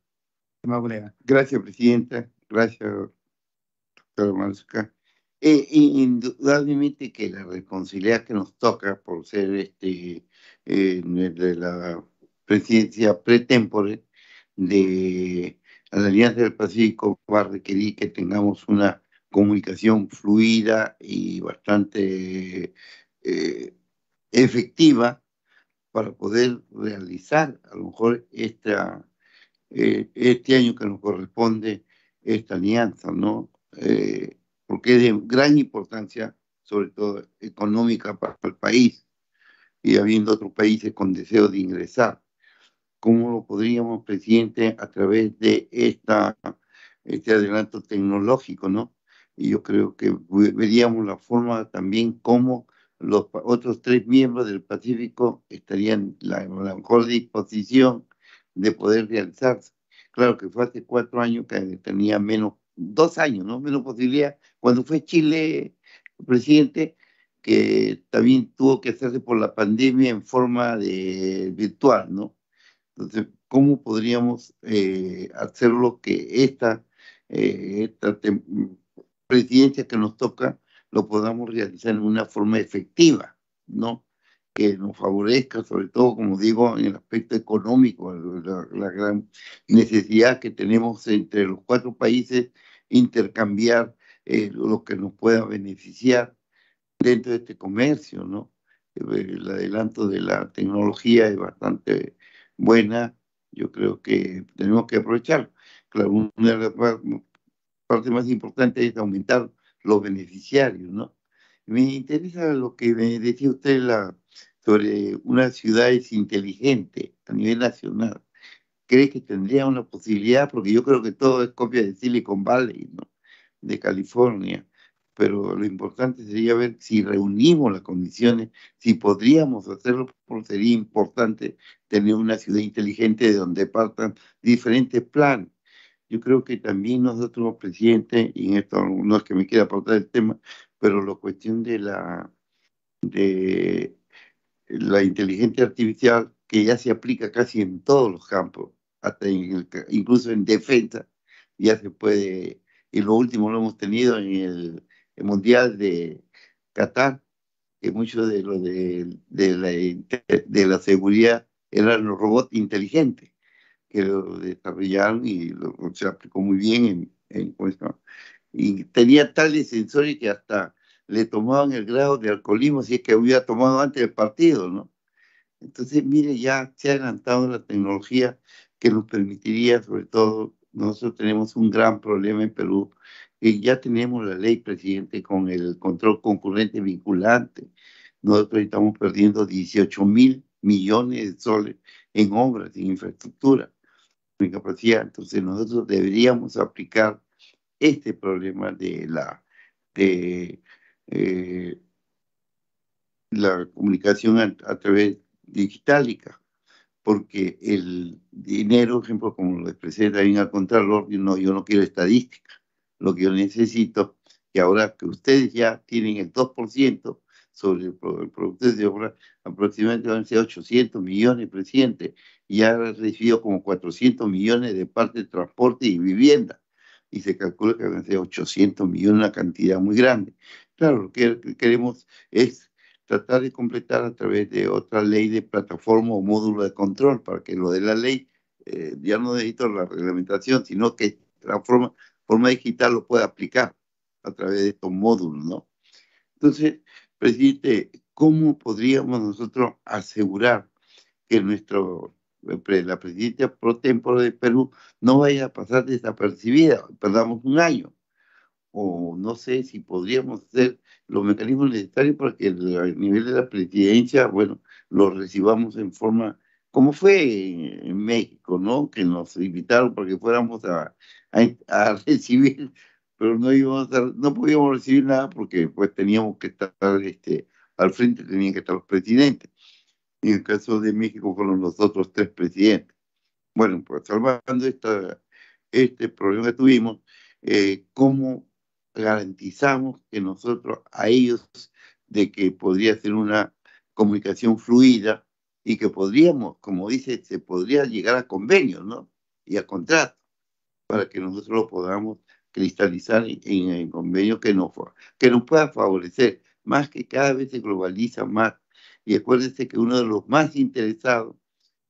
estimado colega. Gracias, presidenta. Gracias, doctora Maruska. Indudablemente que la responsabilidad que nos toca por ser de la presidencia pretempore de la Alianza del Pacífico va a requerir que tengamos una comunicación fluida y bastante efectiva para poder realizar a lo mejor esta, este año que nos corresponde esta alianza, ¿no? Porque es de gran importancia, sobre todo económica, para el país, y habiendo otros países con deseo de ingresar. ¿Cómo lo podríamos, presidente, a través de este adelanto tecnológico, ¿no? Y yo creo que veríamos la forma también cómo los otros tres miembros del Pacífico estarían en la mejor disposición de poder realizarse. Claro que fue hace 4 años que tenía menos, 2 años, ¿no? Menos posibilidad. Cuando fue Chile, presidente, que también tuvo que hacerse por la pandemia en forma virtual, ¿no? Entonces, ¿cómo podríamos hacer lo que esta presidencia que nos toca lo podamos realizar en una forma efectiva, ¿no? Que nos favorezca, sobre todo, como digo, en el aspecto económico, la gran necesidad que tenemos entre los 4 países, intercambiar lo que nos pueda beneficiar dentro de este comercio, ¿no? El adelanto de la tecnología es bastante buena, yo creo que tenemos que aprovecharlo. Claro, una de las partes más importantes es aumentar los beneficiarios, ¿no? Me interesa lo que me decía usted sobre una ciudad es inteligente a nivel nacional. ¿Cree que tendría una posibilidad? Porque yo creo que todo es copia de Silicon Valley, ¿no? De California. Pero lo importante sería ver si reunimos las condiciones, si podríamos hacerlo, porque sería importante tener una ciudad inteligente de donde partan diferentes planes. Yo creo que también nosotros, presidente, y en esto no es que me quiera aportar el tema, pero la cuestión de la inteligencia artificial, que ya se aplica casi en todos los campos, hasta incluso en defensa, ya se puede, y lo último lo hemos tenido en el Mundial de Qatar, que mucho de lo de la seguridad eran los robots inteligentes, que lo desarrollaron y se aplicó muy bien en cuestión. Y tenía tales sensores que hasta le tomaban el grado de alcoholismo si es que hubiera tomado antes del partido, ¿no? Entonces, mire, ya se ha adelantado la tecnología que nos permitiría, sobre todo, nosotros tenemos un gran problema en Perú, que ya tenemos la ley, presidente, con el control concurrente vinculante. Nosotros estamos perdiendo 18.000 millones de soles en obras, en infraestructura, en capacidad. Entonces, nosotros deberíamos aplicar este problema de la comunicación a través digitálica, porque el dinero, por ejemplo, como lo expresé también al Contralor, yo no quiero estadística. Lo que yo necesito, que ahora que ustedes ya tienen el 2% sobre el producto de obra, aproximadamente van a ser 800 millones, presidente, y ya ha recibido como 400 millones de parte de transporte y vivienda, y se calcula que van a ser 800 millones, una cantidad muy grande. Claro, lo que queremos es tratar de completar a través de otra ley de plataforma o módulo de control, para que lo de la ley, ya no necesito la reglamentación, sino que la forma digital lo pueda aplicar a través de estos módulos, ¿no? Entonces, presidente, ¿cómo podríamos nosotros asegurar que la presidencia pro tempore de Perú no vaya a pasar desapercibida, perdamos un año? O no sé si podríamos hacer los mecanismos necesarios para que el nivel de la presidencia, bueno, lo recibamos en forma, como fue en México, ¿no? Que nos invitaron para que fuéramos a recibir, pero no podíamos recibir nada porque pues teníamos que estar al frente, tenían que estar los presidentes. En el caso de México fueron los otros 3 presidentes. Bueno, pues salvando este problema que tuvimos, ¿cómo garantizamos que nosotros a ellos de que podría ser una comunicación fluida y que podríamos, como dice, se podría llegar a convenios, ¿no? Y a contratos, para que nosotros lo podamos cristalizar en el convenio que nos pueda favorecer, más que cada vez se globaliza más. Y acuérdense que uno de los más interesados,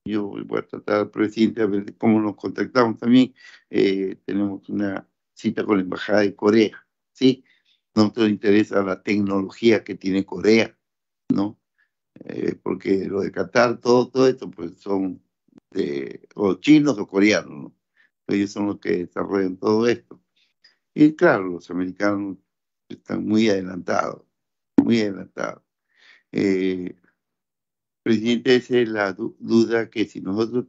yo voy a tratar, presidente, a ver cómo nos contactamos también, tenemos una cita con la Embajada de Corea, ¿sí? Nosotros interesa la tecnología que tiene Corea, ¿no? Porque lo de Qatar, todo esto, pues son o chinos o coreanos, ¿no? Ellos son los que desarrollan todo esto. Y claro, los americanos están muy adelantados, muy adelantados. Presidente, esa es la duda, que si nosotros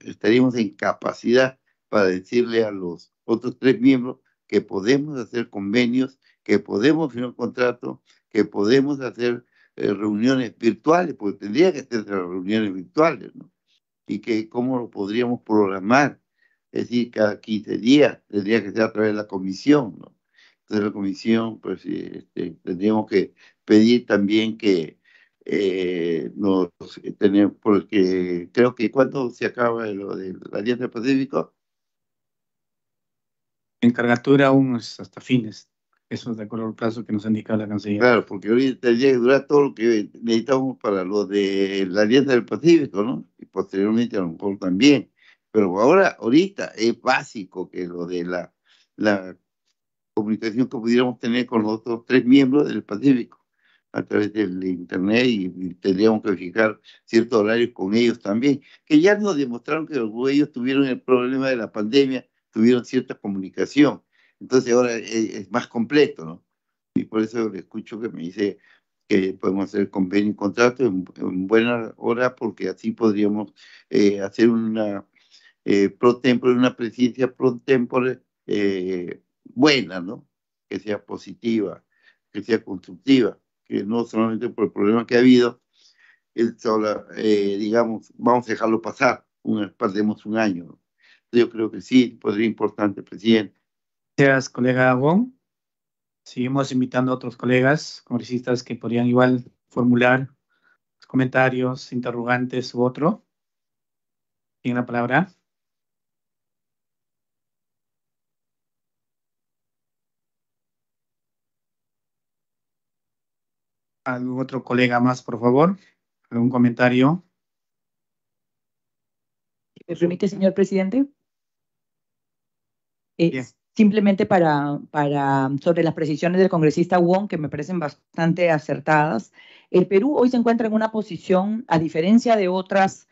estaríamos en capacidad para decirle a los otros tres miembros que podemos hacer convenios, que podemos firmar contratos, que podemos hacer reuniones virtuales, porque tendría que hacerse las reuniones virtuales, ¿no? Y que cómo lo podríamos programar, es decir, cada 15 días tendría que ser a través de la comisión, ¿no? Entonces la comisión, pues tendríamos que pedir también que nos tenemos, porque creo que cuando se acaba lo de la Alianza del Pacífico. En cargatura aún es hasta fines. Eso es de acuerdo al plazo que nos ha indicado la Cancillería. Claro, porque hoy tendría que durar todo lo que necesitamos para lo de la Alianza del Pacífico, ¿no? Y posteriormente a lo mejor también. Pero ahora, ahorita, es básico que lo de la comunicación que pudiéramos tener con los otros tres miembros del Pacífico a través del Internet, y tendríamos que fijar ciertos horarios con ellos también, que ya nos demostraron que ellos tuvieron el problema de la pandemia, tuvieron cierta comunicación. Entonces ahora es más completo, ¿no? Y por eso le escucho que me dice que podemos hacer convenio y contrato en buena hora, porque así podríamos hacer una pro tempore, una presencia pro tempore buena, ¿no? Que sea positiva, que sea constructiva, que no solamente por el problema que ha habido, digamos, vamos a dejarlo pasar, perdemos un año, ¿no? Yo creo que sí, podría ser importante, presidente. Gracias, colega Wong. Seguimos invitando a otros colegas congresistas que podrían igual formular comentarios, interrogantes u otro. ¿Tiene la palabra? ¿Algún otro colega más, por favor? ¿Algún comentario? ¿Me permite, señor presidente? Simplemente sobre las precisiones del congresista Wong, que me parecen bastante acertadas. El Perú hoy se encuentra en una posición, a diferencia de otros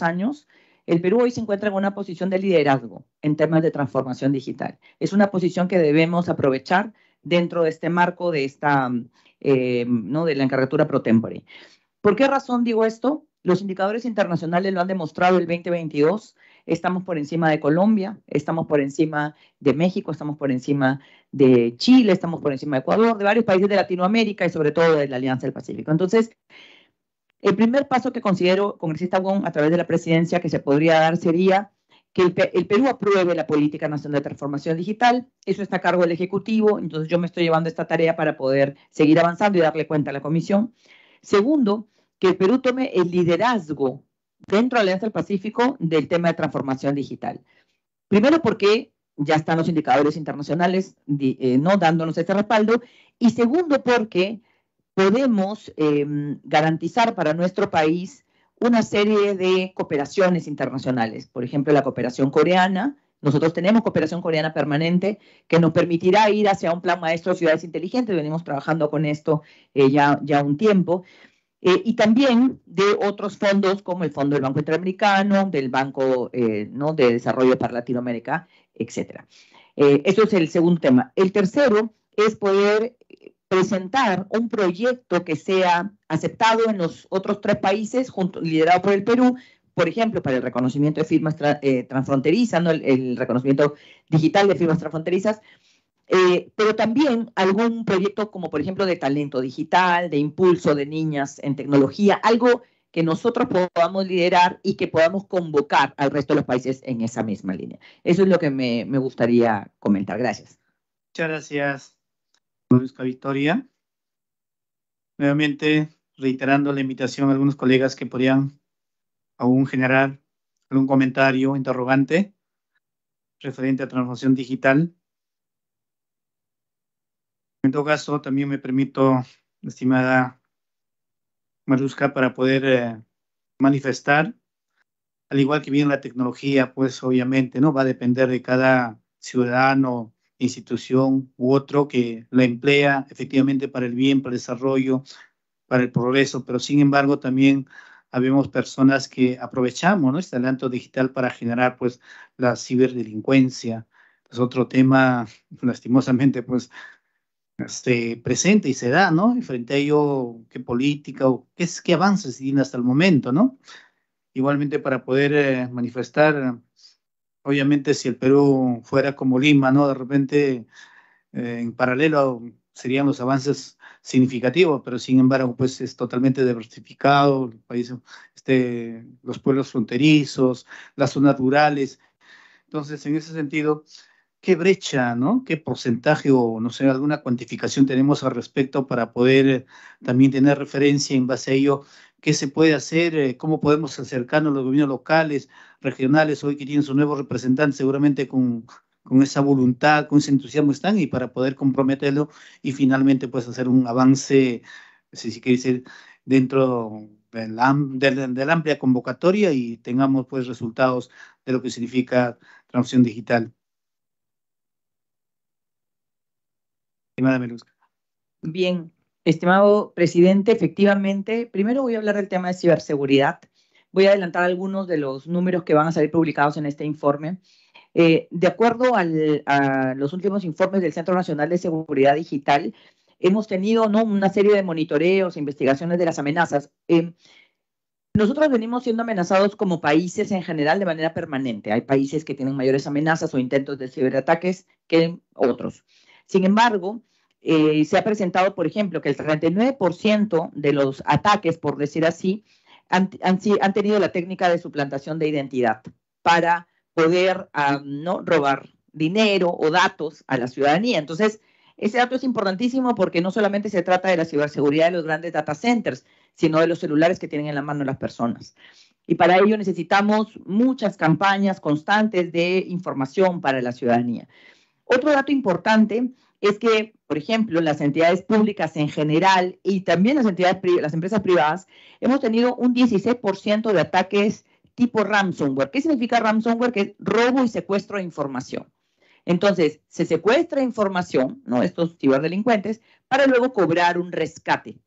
años, el Perú hoy se encuentra en una posición de liderazgo en temas de transformación digital. Es una posición que debemos aprovechar dentro de este marco de de la encargatura pro tempore. ¿Por qué razón digo esto? Los indicadores internacionales lo han demostrado. El 2022, estamos por encima de Colombia, estamos por encima de México, estamos por encima de Chile, estamos por encima de Ecuador, de varios países de Latinoamérica y sobre todo de la Alianza del Pacífico. Entonces, el primer paso que considero, congresista Wong, a través de la presidencia que se podría dar sería que el Perú apruebe la Política Nacional de Transformación Digital. Eso está a cargo del Ejecutivo, entonces yo me estoy llevando esta tarea para poder seguir avanzando y darle cuenta a la Comisión. Segundo, que el Perú tome el liderazgo dentro de la Alianza del Pacífico del tema de transformación digital. Primero porque ya están los indicadores internacionales dándonos este respaldo, y segundo porque podemos garantizar para nuestro país una serie de cooperaciones internacionales. Por ejemplo, la cooperación coreana. Nosotros tenemos cooperación coreana permanente que nos permitirá ir hacia un plan maestro de ciudades inteligentes. Venimos trabajando con esto ya un tiempo. Y también de otros fondos como el Fondo del Banco Interamericano, del Banco de Desarrollo para Latinoamérica, etc. Eso es el segundo tema. El tercero es poder presentar un proyecto que sea aceptado en los otros tres países, liderado por el Perú, por ejemplo, para el reconocimiento de firmas transfronterizas, ¿no? El reconocimiento digital de firmas transfronterizas. Pero también algún proyecto como, por ejemplo, de talento digital, de impulso de niñas en tecnología, algo que nosotros podamos liderar y que podamos convocar al resto de los países en esa misma línea. Eso es lo que me gustaría comentar. Gracias. Muchas gracias, Maruska Victoria. Nuevamente, reiterando la invitación a algunos colegas que podrían aún generar algún comentario, interrogante, referente a transformación digital. En todo caso, también me permito, estimada Maruska, para poder manifestar, al igual que bien la tecnología, pues obviamente no va a depender de cada ciudadano, institución u otro que la emplea efectivamente para el bien, para el desarrollo, para el progreso, pero sin embargo también habemos personas que aprovechamos, ¿no?, este adelanto digital para generar, pues, la ciberdelincuencia. Es otro tema, lastimosamente, pues, presente y se da, ¿no? Y frente a ello, ¿qué política o qué avances tiene hasta el momento, no? Igualmente, para poder manifestar, obviamente, si el Perú fuera como Lima, ¿no?, de repente, en paralelo serían los avances significativos, pero sin embargo, pues, es totalmente diversificado, el país, los pueblos fronterizos, las zonas rurales. Entonces, en ese sentido, ¿qué brecha, no? ¿Qué porcentaje o, no sé, alguna cuantificación tenemos al respecto para poder también tener referencia en base a ello? ¿Qué se puede hacer? ¿Cómo podemos acercarnos a los gobiernos locales, regionales, hoy que tienen sus nuevos representantes, seguramente con esa voluntad, con ese entusiasmo están, y para poder comprometerlo y finalmente, pues, hacer un avance, si quiere decir, dentro de la amplia convocatoria, y tengamos, pues, resultados de lo que significa transición digital? Estimada Maruska. Bien, estimado presidente, efectivamente, primero voy a hablar del tema de ciberseguridad. Voy a adelantar algunos de los números que van a salir publicados en este informe. De acuerdo a los últimos informes del Centro Nacional de Seguridad Digital, hemos tenido, ¿no?, una serie de monitoreos e investigaciones de las amenazas. Nosotros venimos siendo amenazados como países en general de manera permanente. Hay países que tienen mayores amenazas o intentos de ciberataques que otros. Sin embargo, se ha presentado, por ejemplo, que el 39% de los ataques, por decir así, han tenido la técnica de suplantación de identidad para poder robar dinero o datos a la ciudadanía. Entonces, ese dato es importantísimo porque no solamente se trata de la ciberseguridad de los grandes data centers, sino de los celulares que tienen en la mano las personas. Y para ello necesitamos muchas campañas constantes de información para la ciudadanía. Otro dato importante es que, por ejemplo, las entidades públicas en general y también las empresas privadas, hemos tenido un 16% de ataques tipo ransomware. ¿Qué significa ransomware? Que es robo y secuestro de información. Entonces, se secuestra información, ¿no?, estos ciberdelincuentes, para luego cobrar un rescate.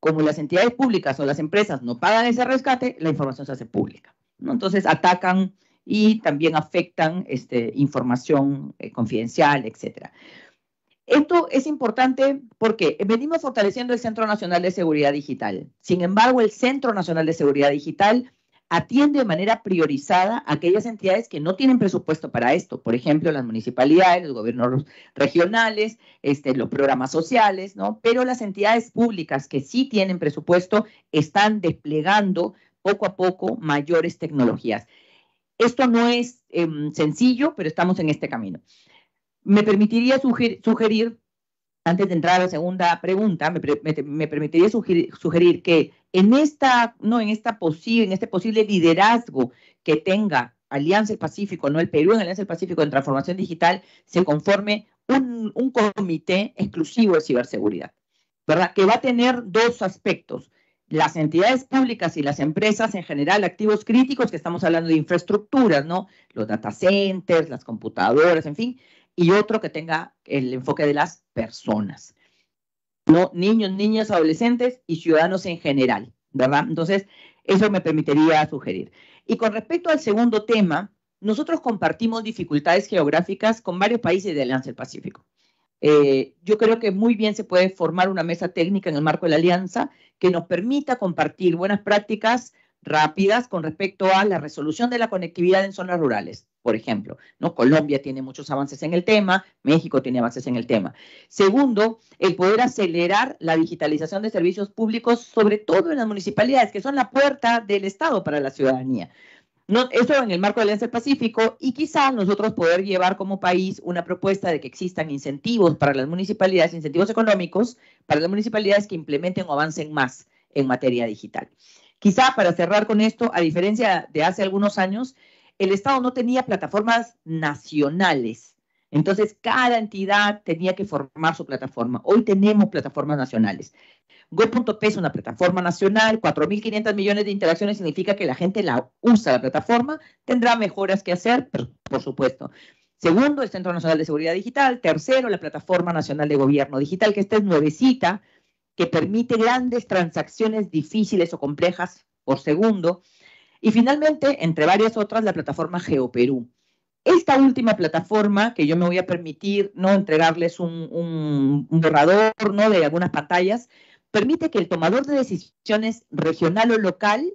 Como las entidades públicas o las empresas no pagan ese rescate, la información se hace pública, ¿no? Entonces, atacan y también afectan información confidencial, etc. Esto es importante porque venimos fortaleciendo el Centro Nacional de Seguridad Digital. Sin embargo, el Centro Nacional de Seguridad Digital atiende de manera priorizada a aquellas entidades que no tienen presupuesto para esto. Por ejemplo, las municipalidades, los gobiernos regionales, los programas sociales, ¿no? Pero las entidades públicas que sí tienen presupuesto están desplegando poco a poco mayores tecnologías. Esto no es sencillo, pero estamos en este camino. Me permitiría sugerir, antes de entrar a la segunda pregunta, me permitiría sugerir que en este posible liderazgo que tenga Alianza del Pacífico, no el Perú, en Alianza del Pacífico en transformación digital, se conforme un comité exclusivo de ciberseguridad, ¿verdad?, que va a tener dos aspectos: las entidades públicas y las empresas en general, activos críticos, que estamos hablando de infraestructuras, ¿no?, los data centers, las computadoras, en fin, y otro que tenga el enfoque de las personas, ¿no?, niños, niñas, adolescentes y ciudadanos en general, ¿verdad? Entonces, eso me permitiría sugerir. Y con respecto al segundo tema, nosotros compartimos dificultades geográficas con varios países de Alianza del Pacífico. Yo creo que muy bien se puede formar una mesa técnica en el marco de la Alianza que nos permita compartir buenas prácticas rápidas con respecto a la resolución de la conectividad en zonas rurales, por ejemplo, ¿no? Colombia tiene muchos avances en el tema, México tiene avances en el tema. Segundo, el poder acelerar la digitalización de servicios públicos, sobre todo en las municipalidades, que son la puerta del Estado para la ciudadanía. No, eso en el marco de la Alianza del Pacífico, y quizás nosotros poder llevar como país una propuesta de que existan incentivos para las municipalidades, incentivos económicos para las municipalidades que implementen o avancen más en materia digital. Quizá para cerrar con esto, a diferencia de hace algunos años, el Estado no tenía plataformas nacionales. Entonces, cada entidad tenía que formar su plataforma. Hoy tenemos plataformas nacionales. Gob.pe es una plataforma nacional, 4.500 millones de interacciones significa que la gente la usa, la plataforma, tendrá mejoras que hacer, por supuesto. Segundo, el Centro Nacional de Seguridad Digital. Tercero, la Plataforma Nacional de Gobierno Digital, que esta es nuevecita, que permite grandes transacciones difíciles o complejas por segundo. Y finalmente, entre varias otras, la plataforma GeoPerú. Esta última plataforma, que yo me voy a permitir no entregarles un borrador, ¿no?, de algunas pantallas, permite que el tomador de decisiones regional o local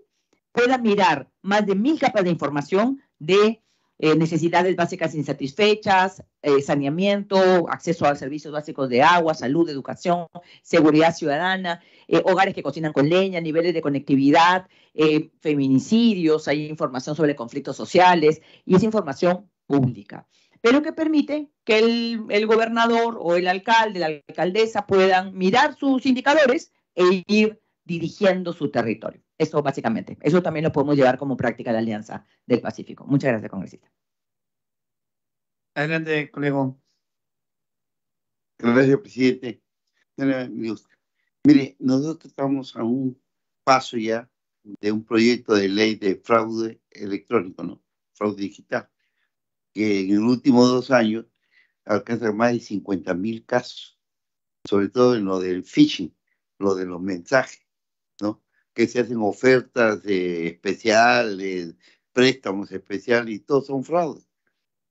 pueda mirar más de 1000 capas de información de necesidades básicas insatisfechas, saneamiento, acceso a servicios básicos de agua, salud, educación, seguridad ciudadana, hogares que cocinan con leña, niveles de conectividad, feminicidios, hay información sobre conflictos sociales y es información pública, pero que permite que el gobernador o el alcalde, la alcaldesa puedan mirar sus indicadores e ir dirigiendo su territorio. Eso básicamente, eso también lo podemos llevar como práctica a la Alianza del Pacífico. Muchas gracias, congresista. Adelante, colega. Gracias, presidente. Mire, nosotros estamos a un paso ya de un proyecto de ley de fraude electrónico, ¿no? Fraude digital, que en los últimos 2 años alcanza más de 50.000 casos, sobre todo en lo del phishing, lo de los mensajes, ¿no?, que se hacen ofertas especiales, préstamos especiales, y todos son fraudes.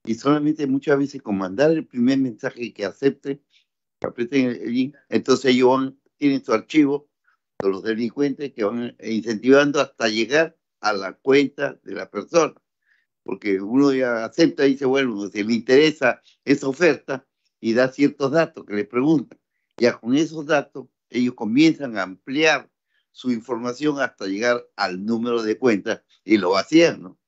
Y solamente muchas veces con mandar el primer mensaje que acepten, que aprieten el link, entonces ellos tienen su archivo de los delincuentes que van incentivando hasta llegar a la cuenta de la persona. Porque uno ya acepta y dice, bueno, si le interesa esa oferta, y da ciertos datos que le preguntan. Ya con esos datos, ellos comienzan a ampliar su información hasta llegar al número de cuentas y lo vacían, ¿no?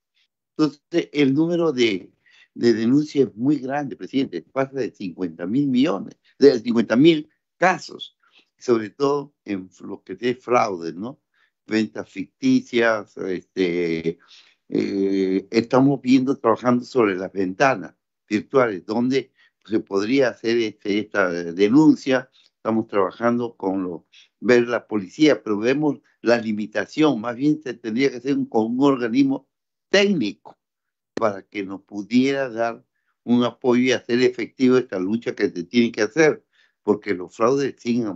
Entonces, el número de denuncias es muy grande, presidente. Pasa de 50.000 millones, de 50.000 casos, sobre todo en lo que es fraude, ¿no? Ventas ficticias, estamos viendo, trabajando sobre las ventanas virtuales, donde se podría hacer esta denuncia. Estamos trabajando con ver la policía, pero vemos la limitación. Más bien se tendría que hacer con un organismo técnico para que nos pudiera dar un apoyo y hacer efectivo esta lucha que se tiene que hacer, porque los fraudes siguen,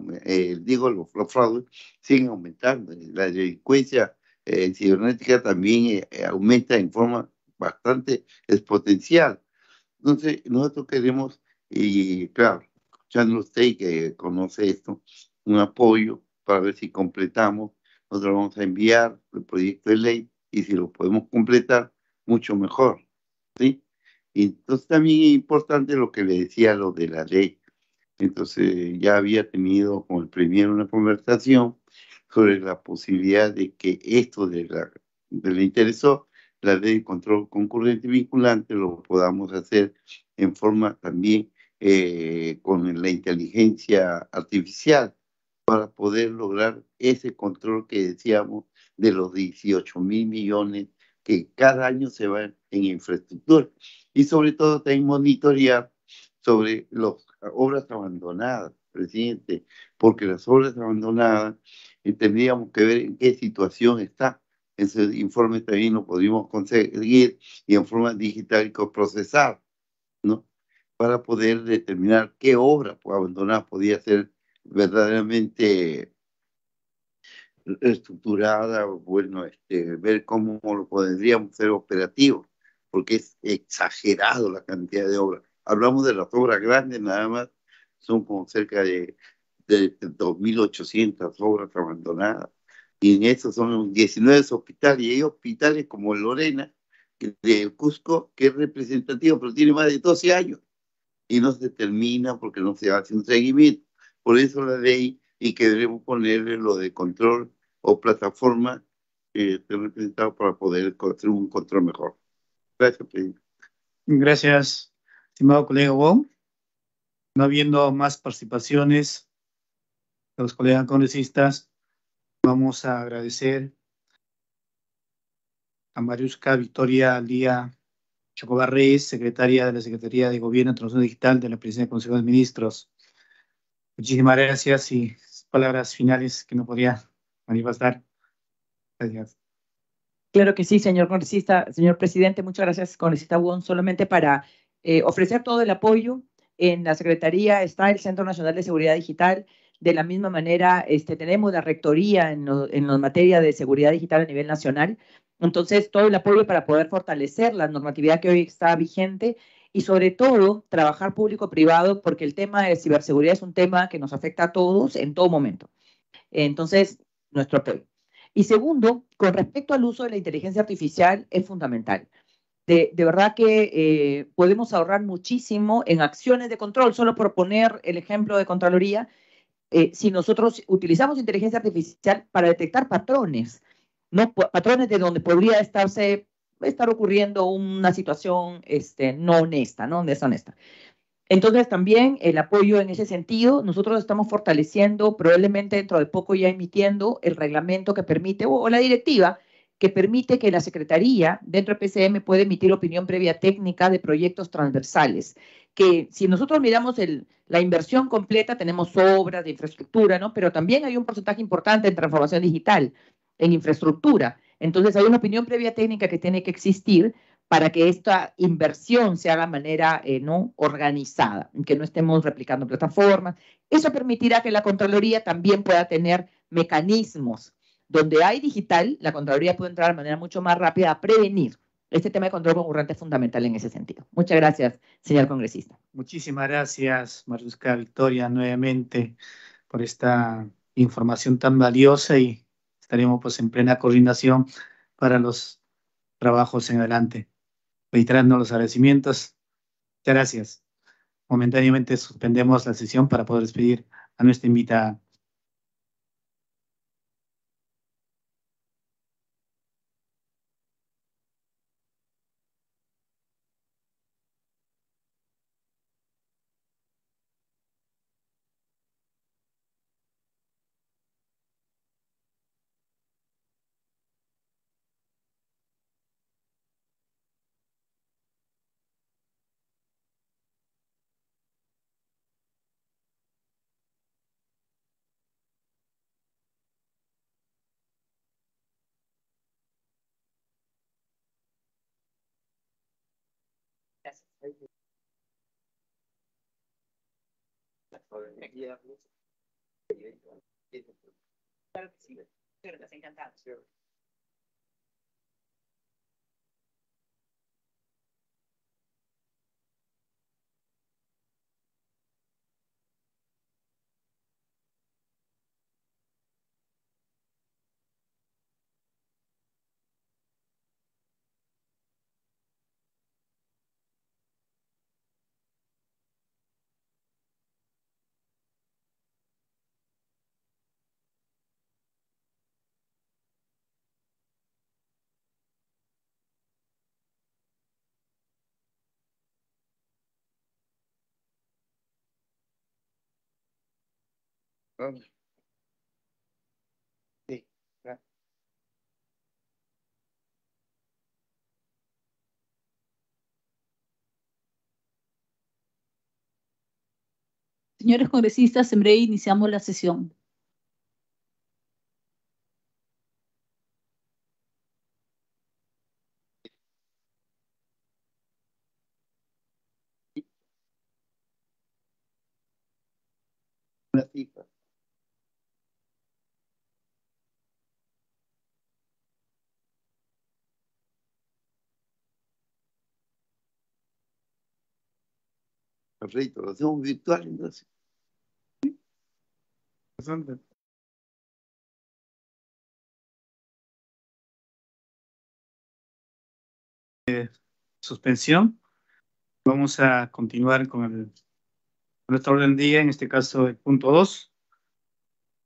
los fraudes siguen aumentando. La delincuencia cibernética también aumenta en forma bastante exponencial. Entonces, nosotros queremos, y claro, escuchando usted que conoce esto, un apoyo para ver si completamos. Nosotros vamos a enviar el proyecto de ley y si lo podemos completar, mucho mejor, ¿sí? Y entonces también es importante lo que le decía, lo de la ley. Entonces ya había tenido con el premier una conversación sobre la posibilidad de que esto le interesó, la ley de control concurrente vinculante, lo podamos hacer en forma también con la inteligencia artificial para poder lograr ese control que decíamos de los 18.000 millones que cada año se van en infraestructura. Y sobre todo también monitorear sobre las obras abandonadas, presidente, porque las obras abandonadas tendríamos que ver en qué situación está. Ese informe también lo podríamos conseguir y en forma digital y procesar, ¿no?, para poder determinar qué obra abandonada podía ser verdaderamente estructurada, bueno, ver cómo lo podríamos ser operativo, porque es exagerado la cantidad de obras. Hablamos de las obras grandes nada más, son como cerca de 2.800 obras abandonadas, y en eso son 19 hospitales, y hay hospitales como Lorena, de Cusco, que es representativo, pero tiene más de 12 años. Y no se termina porque no se hace un seguimiento. Por eso la ley, y que debemos ponerle lo de control o plataforma que esté representado para poder hacer un control mejor. Gracias, presidente. Gracias, estimado colega Wong. No habiendo más participaciones de los colegas congresistas, vamos a agradecer a Maruska Victoria Lía Chocobar Reyes, secretaria de la Secretaría de Gobierno y Transformación Digital de la Presidencia del Consejo de Ministros. Muchísimas gracias y palabras finales que no podía manifestar. Gracias. Claro que sí, señor congresista, señor presidente. Muchas gracias, congresista Wong, solamente para ofrecer todo el apoyo. En la Secretaría está el Centro Nacional de Seguridad Digital, De la misma manera, tenemos la rectoría en materia de seguridad digital a nivel nacional. Entonces, todo el apoyo para poder fortalecer la normatividad que hoy está vigente y, sobre todo, trabajar público-privado, porque el tema de ciberseguridad es un tema que nos afecta a todos en todo momento. Entonces, nuestro apoyo. Y segundo, con respecto al uso de la inteligencia artificial, es fundamental. De verdad que podemos ahorrar muchísimo en acciones de control. Solo por poner el ejemplo de Contraloría, si nosotros utilizamos inteligencia artificial para detectar patrones, ¿no? Patrones de donde podría estar ocurriendo una situación no honesta, ¿no? Deshonesta. Entonces, también el apoyo en ese sentido, nosotros estamos fortaleciendo, probablemente dentro de poco ya emitiendo el reglamento que permite, o la directiva, que permite que la Secretaría dentro de PCM pueda emitir opinión previa técnica de proyectos transversales, que si nosotros miramos la inversión completa, tenemos obras de infraestructura, ¿no? Pero también hay un porcentaje importante en transformación digital, en infraestructura. Entonces, hay una opinión previa técnica que tiene que existir para que esta inversión se haga de manera ¿no? organizada, que no estemos replicando plataformas. Eso permitirá que la Contraloría también pueda tener mecanismos. Donde hay digital, la Contraloría puede entrar de manera mucho más rápida a prevenir. Este tema de control concurrente es fundamental en ese sentido. Muchas gracias, señor congresista. Muchísimas gracias, Maruska Victoria, nuevamente por esta información tan valiosa y estaremos pues en plena coordinación para los trabajos en adelante. Reiterando los agradecimientos. Muchas gracias. Momentáneamente suspendemos la sesión para poder despedir a nuestra invitada. Claro que sí, encantado. Sí, claro. Señores congresistas, en breve iniciamos la sesión. Gracias. Perfecto, lo hacemos virtual entonces. Sí. Interesante. Suspensión. Vamos a continuar con nuestro orden del día, en este caso el punto 2,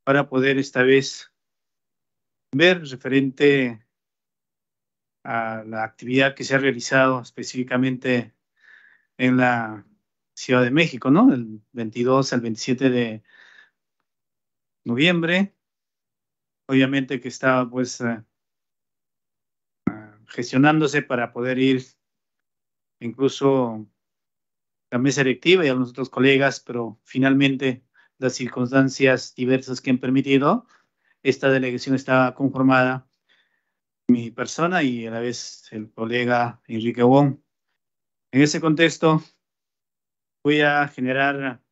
para poder esta vez ver referente a la actividad que se ha realizado específicamente en la Ciudad de México, ¿no? Del 22 al 27 de noviembre. Obviamente que estaba pues gestionándose para poder ir incluso la mesa directiva y a nuestros colegas, pero finalmente las circunstancias diversas que han permitido, esta delegación estaba conformada mi persona y a la vez el colega Enrique Wong. En ese contexto voy a generar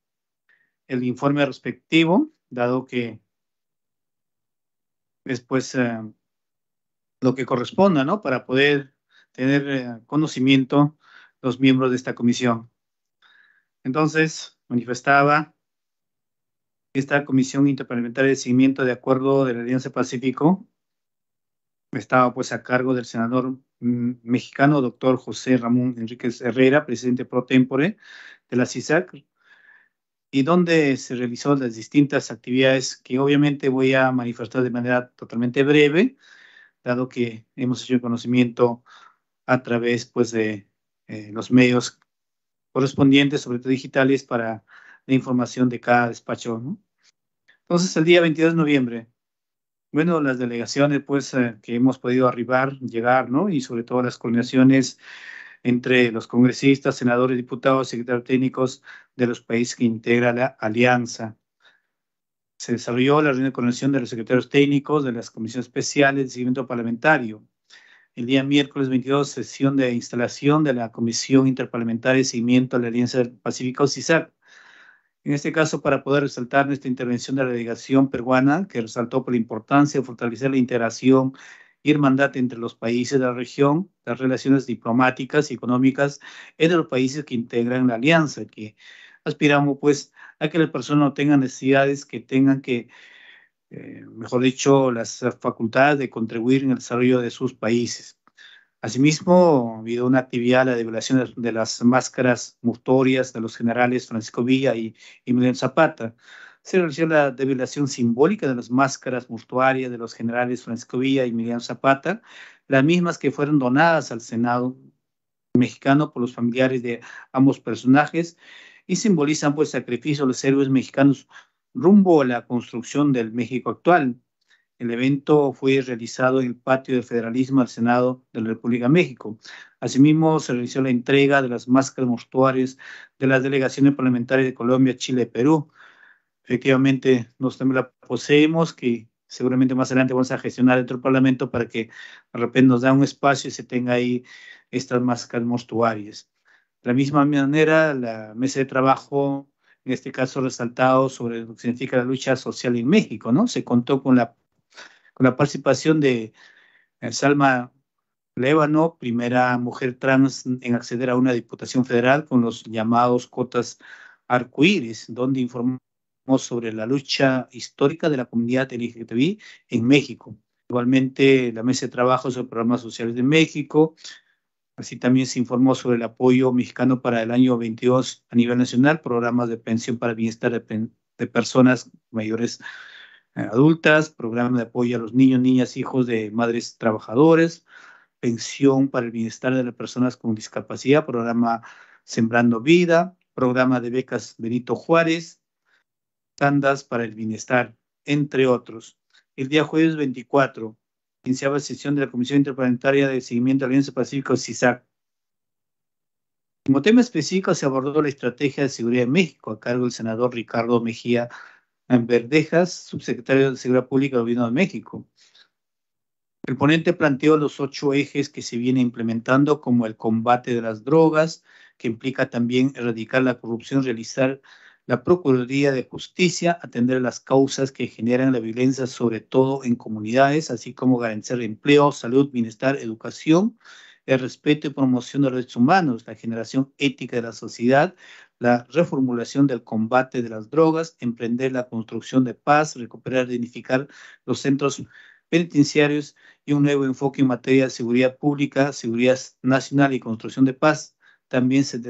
el informe respectivo dado que después lo que corresponda, ¿no? Para poder tener conocimiento los miembros de esta comisión. Entonces, manifestaba que esta Comisión Interparlamentaria de Seguimiento de Acuerdo de la Alianza Pacífico estaba pues a cargo del senador mexicano, doctor José Ramón Enríquez Herrera, presidente pro tempore de la CISAC, y donde se realizó las distintas actividades que obviamente voy a manifestar de manera totalmente breve, dado que hemos hecho el conocimiento a través pues de los medios correspondientes, sobre todo digitales, para la información de cada despacho, ¿no? Entonces, el día 22 de noviembre, bueno, las delegaciones pues que hemos podido arribar, llegar, ¿no? Y sobre todo las coordinaciones entre los congresistas, senadores, diputados, secretarios técnicos de los países que integra la alianza. Se desarrolló la reunión de coordinación de los secretarios técnicos de las comisiones especiales de seguimiento parlamentario. El día miércoles 22, sesión de instalación de la Comisión Interparlamentaria de Seguimiento a la Alianza del Pacífico, CISAC. En este caso, para poder resaltar nuestra intervención de la delegación peruana, que resaltó por la importancia de fortalecer la integración y hermandad entre los países de la región, las relaciones diplomáticas y económicas entre los países que integran la alianza, que aspiramos pues a que las personas no tengan necesidades, que tengan que, mejor dicho, las facultades de contribuir en el desarrollo de sus países. Asimismo, ha habido una actividad, la develación de las máscaras mortuorias de los generales Francisco Villa y Emiliano Zapata. Se realizó la develación simbólica de las máscaras mortuarias de los generales Francisco Villa y Emiliano Zapata, las mismas que fueron donadas al Senado mexicano por los familiares de ambos personajes y simbolizan pues el sacrificio de los héroes mexicanos rumbo a la construcción del México actual. El evento fue realizado en el patio de federalismo del Senado de la República de México. Asimismo, se realizó la entrega de las máscaras mortuarias de las delegaciones parlamentarias de Colombia, Chile y Perú. Efectivamente, nosotros también la poseemos, que seguramente más adelante vamos a gestionar dentro del Parlamento para que de repente nos da un espacio y se tenga ahí estas máscaras mortuarias. De la misma manera, la mesa de trabajo, en este caso resaltado sobre lo que significa la lucha social en México, ¿no? Se contó con la participación de Salma Lévano, primera mujer trans en acceder a una diputación federal con los llamados cotas arcoíris, donde informó sobre la lucha histórica de la comunidad LGTBI en México. Igualmente, la mesa de trabajo sobre programas sociales de México. Así también se informó sobre el apoyo mexicano para el año 22 a nivel nacional, programas de pensión para bienestar de personas mayores adultas, programa de apoyo a los niños, niñas, hijos de madres trabajadoras, pensión para el bienestar de las personas con discapacidad, programa Sembrando Vida, programa de becas Benito Juárez, tandas para el bienestar, entre otros. El día jueves 24, iniciaba sesión de la Comisión Interparlamentaria de Seguimiento de la Alianza Pacífico, CISAC. Como tema específico se abordó la estrategia de seguridad en México a cargo del senador Ricardo Mejía Verdejas, subsecretario de Seguridad Pública del Gobierno de México. El ponente planteó los 8 ejes que se viene implementando, como el combate de las drogas, que implica también erradicar la corrupción, realizar la Procuraduría de Justicia, atender las causas que generan la violencia, sobre todo en comunidades, así como garantizar empleo, salud, bienestar, educación, el respeto y promoción de los derechos humanos, la generación ética de la sociedad, la reformulación del combate de las drogas, emprender la construcción de paz, recuperar y dignificar los centros penitenciarios y un nuevo enfoque en materia de seguridad pública, seguridad nacional y construcción de paz. También se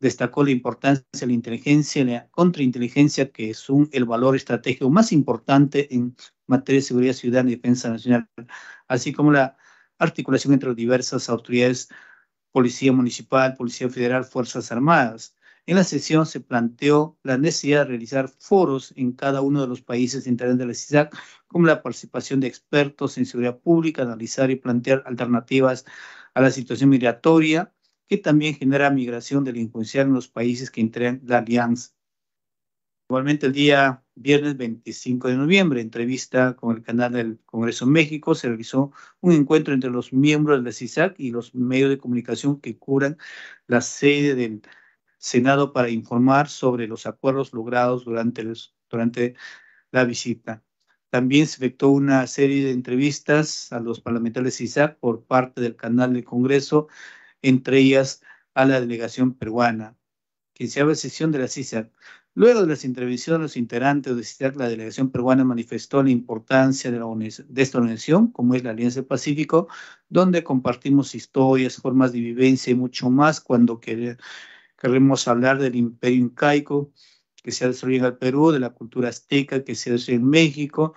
destacó la importancia de la inteligencia y la contrainteligencia, que es el valor estratégico más importante en materia de seguridad ciudadana y defensa nacional, así como la articulación entre las diversas autoridades, policía municipal, policía federal, fuerzas armadas. En la sesión se planteó la necesidad de realizar foros en cada uno de los países integrantes de la CISAC, como la participación de expertos en seguridad pública, analizar y plantear alternativas a la situación migratoria, que también genera migración delincuencial en los países que integran la alianza. Igualmente, el día viernes 25 de noviembre, entrevista con el canal del Congreso de México, se realizó un encuentro entre los miembros de la CISAC y los medios de comunicación que cubran la sede del Senado para informar sobre los acuerdos logrados durante la visita. También se efectuó una serie de entrevistas a los parlamentarios de CISAC por parte del canal del Congreso, entre ellas a la delegación peruana. 15ª sesión de la CISAC. Luego de las intervenciones de los integrantes de CISAC, la delegación peruana manifestó la importancia de esta organización, como es la Alianza del Pacífico, donde compartimos historias, formas de vivencia y mucho más cuando queremos hablar del imperio incaico que se ha destruido en el Perú, de la cultura azteca que se ha destruido en México.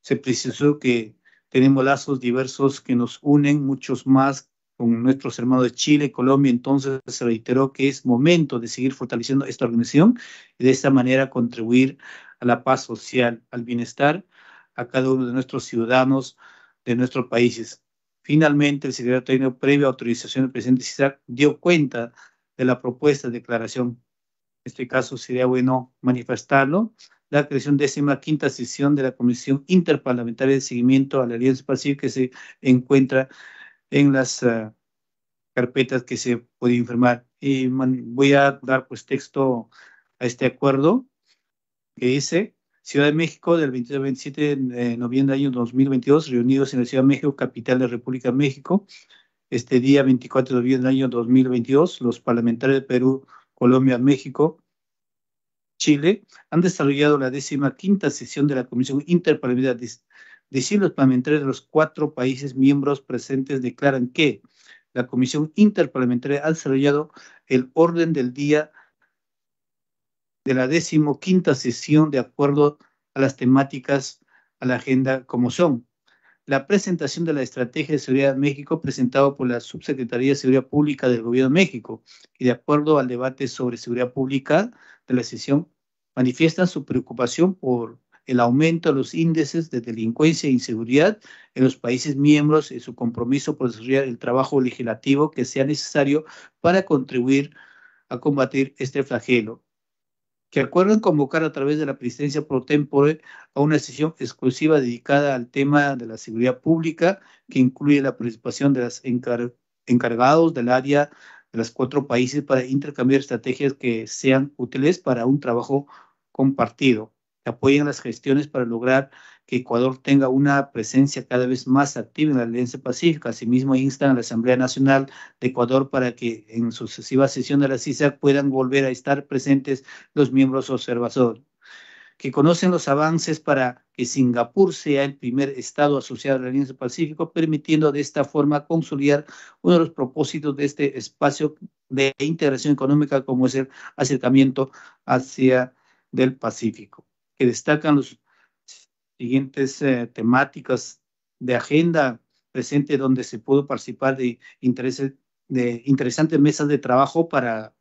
Se precisó que tenemos lazos diversos que nos unen, muchos más con nuestros hermanos de Chile y Colombia. Entonces se reiteró que es momento de seguir fortaleciendo esta organización y de esta manera contribuir a la paz social, al bienestar a cada uno de nuestros ciudadanos de nuestros países. Finalmente, el secretario técnico, previa autorización del presidente CISAC, dio cuenta de la propuesta de declaración. En este caso sería bueno manifestarlo. La creación 15ª sesión de la Comisión Interparlamentaria de Seguimiento a la Alianza Pacífica, que se encuentra en las carpetas que se pueden informar. Y voy a dar pues texto a este acuerdo que dice: Ciudad de México, del 22 al 27 de noviembre del año 2022, reunidos en la Ciudad de México, capital de la República de México. Este día 24 de noviembre del año 2022, los parlamentarios de Perú, Colombia, México, Chile, han desarrollado la 15ª sesión de la Comisión Interparlamentaria. Decir los parlamentarios de los 4 países miembros presentes declaran que la Comisión Interparlamentaria ha desarrollado el orden del día de la 15ª sesión de acuerdo a las temáticas a la agenda como son: la presentación de la Estrategia de Seguridad de México presentado por la Subsecretaría de Seguridad Pública del Gobierno de México, y de acuerdo al debate sobre seguridad pública de la sesión, manifiestan su preocupación por el aumento de los índices de delincuencia e inseguridad en los países miembros y su compromiso por desarrollar el trabajo legislativo que sea necesario para contribuir a combatir este flagelo. Que acuerdan convocar a través de la presidencia pro tempore a una sesión exclusiva dedicada al tema de la seguridad pública, que incluye la participación de los encargados del área de los 4 países para intercambiar estrategias que sean útiles para un trabajo compartido, que apoyen las gestiones para lograr que Ecuador tenga una presencia cada vez más activa en la Alianza Pacífica. Asimismo, instan a la Asamblea Nacional de Ecuador para que en sucesivas sesiones de la CISAC puedan volver a estar presentes los miembros observadores, que conocen los avances para que Singapur sea el primer estado asociado a la Alianza Pacífico, permitiendo de esta forma consolidar uno de los propósitos de este espacio de integración económica, como es el acercamiento hacia del Pacífico. Que destacan los siguientes temáticas de agenda presente, donde se pudo participar de interesantes mesas de trabajo para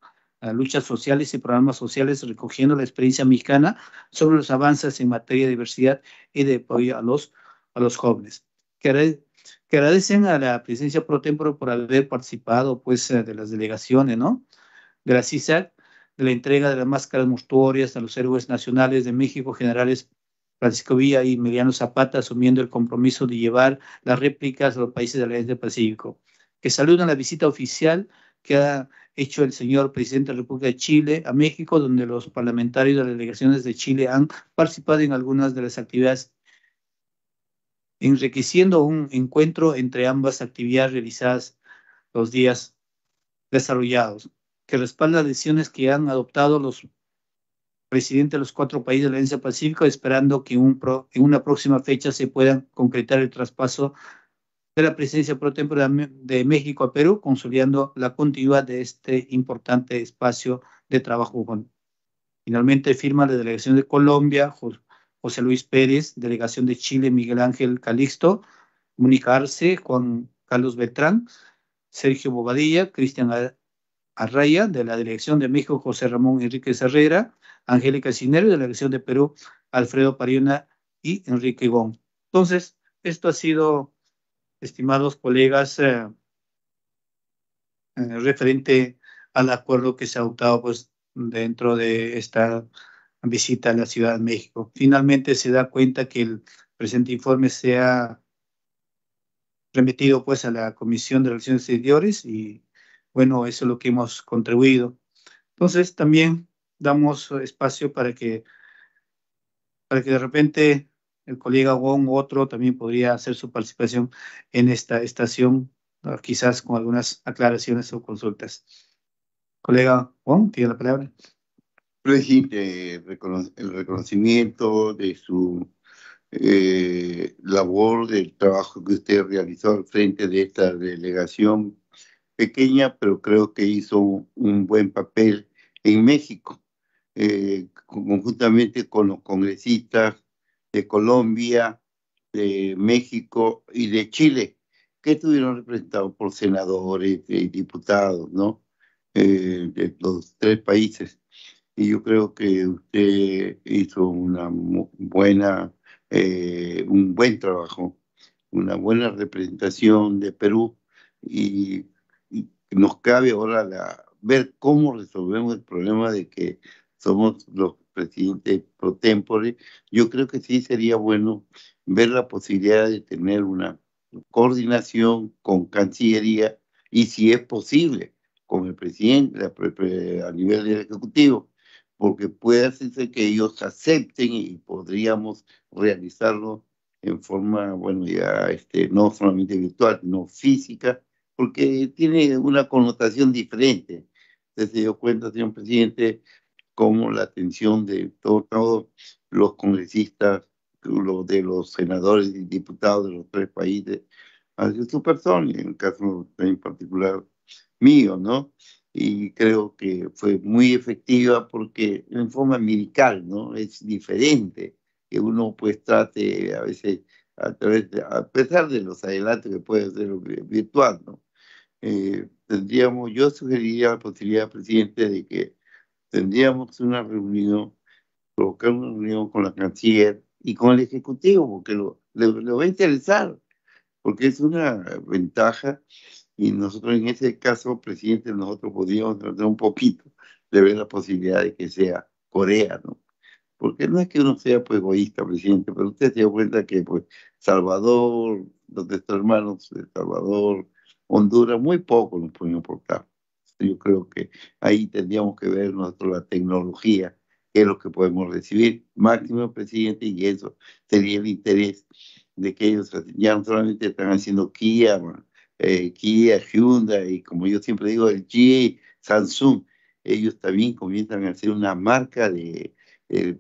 luchas sociales y programas sociales, recogiendo la experiencia mexicana sobre los avances en materia de diversidad y de apoyo a los jóvenes. Que agradecen a la presidencia pro tempore por haber participado pues de las delegaciones, ¿no?, de la CISAC, de la entrega de las máscaras mortuorias a los héroes nacionales de México, generales Francisco Villa y Emiliano Zapata, asumiendo el compromiso de llevar las réplicas a los países de la Alianza del Pacífico. Que saludan la visita oficial que ha hecho el señor presidente de la República de Chile a México, donde los parlamentarios de las delegaciones de Chile han participado en algunas de las actividades, enriqueciendo un encuentro entre ambas actividades realizadas los días desarrollados. Que respalda decisiones que han adoptado los presidentes de los 4 países de la Alianza Pacífica, esperando que en una próxima fecha se pueda concretar el traspaso de la presidencia pro tempore de México a Perú, consolidando la continuidad de este importante espacio de trabajo. Finalmente, firma la delegación de Colombia, José Luis Pérez, delegación de Chile, Miguel Ángel Calixto, Mónica Arce, Juan Carlos Beltrán, Sergio Bobadilla, Cristian Arraya, de la delegación de México, José Ramón Enríquez Herrera, Angélica Cinero, de la delegación de Perú, Alfredo Pariona y Enrique Wong. Entonces, esto ha sido, estimados colegas, referente al acuerdo que se ha adoptado pues dentro de esta visita a la Ciudad de México. Finalmente se da cuenta que el presente informe sea remitido pues a la Comisión de Relaciones Exteriores y bueno, eso es lo que hemos contribuido. Entonces, también damos espacio para que para que de repente el colega Wong u otro también podría hacer su participación en esta estación, quizás con algunas aclaraciones o consultas. Colega Wong, tiene la palabra. El reconocimiento de su labor, del trabajo que usted realizó al frente de esta delegación pequeña, pero creo que hizo un buen papel en México, conjuntamente con los congresistas de Colombia, de México y de Chile, que estuvieron representados por senadores y diputados, ¿no? De los tres países. Y yo creo que usted hizo una buena, un buen trabajo, una buena representación de Perú, y nos cabe ahora ver cómo resolvemos el problema de que somos los presidentes pro tempore. Yo creo que sí sería bueno ver la posibilidad de tener una coordinación con Cancillería y, si es posible, con el presidente a nivel del Ejecutivo, porque puede hacerse que ellos acepten y podríamos realizarlo en forma, bueno, ya no solamente virtual, no física, porque tiene una connotación diferente. Usted se dio cuenta, señor presidente, cómo la atención de todos los congresistas, de los senadores y diputados de los tres países, hacia su persona, en el caso en particular mío, ¿no? Y creo que fue muy efectiva porque en forma militar, ¿no? Es diferente que uno pues trate a veces a pesar de los adelantos que puede hacer virtual, ¿no? Yo sugeriría la posibilidad, presidente, de que tendríamos una reunión, provocar una reunión con la canciller y con el Ejecutivo, porque lo va a interesar, porque es una ventaja. Y nosotros en ese caso, presidente, nosotros podríamos tratar un poquito de ver la posibilidad de que sea Corea, ¿no? Porque no es que uno sea pues egoísta, presidente, pero usted se dio cuenta que pues Salvador, los de estos hermanos de Salvador, Honduras, muy poco nos pueden aportar. Yo creo que ahí tendríamos que ver nosotros la tecnología, que es lo que podemos recibir, máximo, presidente, y eso sería el interés de que ellos ya no solamente están haciendo Kia, Kia, Hyundai, y como yo siempre digo, el GE, Samsung, ellos también comienzan a hacer una marca de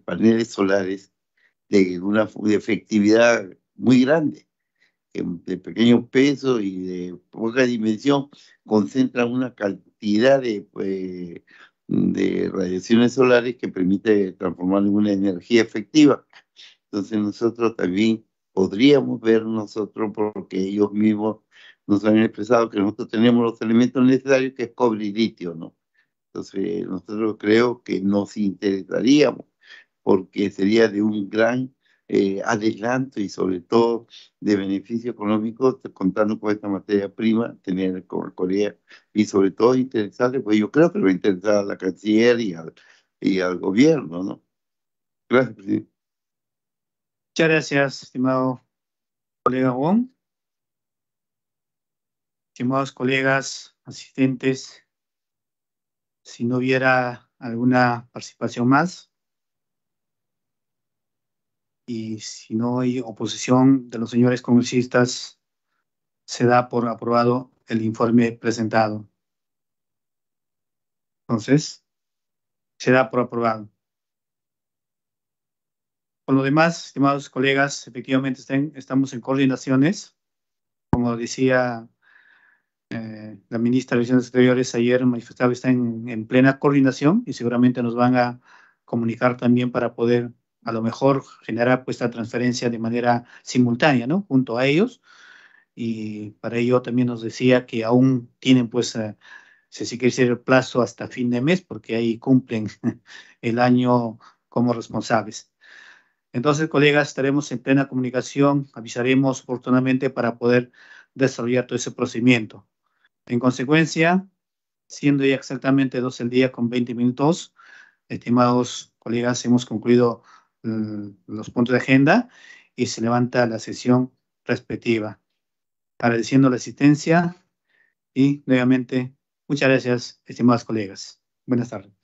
paneles solares de una efectividad muy grande, de pequeño peso y de poca dimensión, concentran una cantidad de radiaciones solares que permite transformar en una energía efectiva. Entonces nosotros también podríamos ver nosotros, porque ellos mismos nos han expresado que nosotros tenemos los elementos necesarios, que es cobre y litio, ¿no? Entonces nosotros creo que nos interesaríamos, porque sería de un gran adelanto y sobre todo de beneficio económico, contando con esta materia prima, tener con Corea, y sobre todo interesarle, pues yo creo que lo va a interesar a la canciller y al gobierno, ¿no? Gracias, presidente. Muchas gracias, estimado colega Wong. Estimados colegas, asistentes, si no hubiera alguna participación más y si no hay oposición de los señores congresistas, se da por aprobado el informe presentado. Entonces, se da por aprobado. Con lo demás, estimados colegas, efectivamente estamos en coordinaciones, como decía la ministra de Relaciones Exteriores ayer manifestaba, está en plena coordinación y seguramente nos van a comunicar también para poder, a lo mejor, generar pues la transferencia de manera simultánea, ¿no? Junto a ellos. Y para ello también nos decía que aún tienen pues, si quiere decir, el plazo hasta fin de mes, porque ahí cumplen el año como responsables. Entonces, colegas, estaremos en plena comunicación, avisaremos oportunamente para poder desarrollar todo ese procedimiento. En consecuencia, siendo ya exactamente 12 del día con 20 minutos, estimados colegas, hemos concluido los puntos de agenda y se levanta la sesión respectiva. Agradeciendo la asistencia y nuevamente, muchas gracias, estimados colegas. Buenas tardes.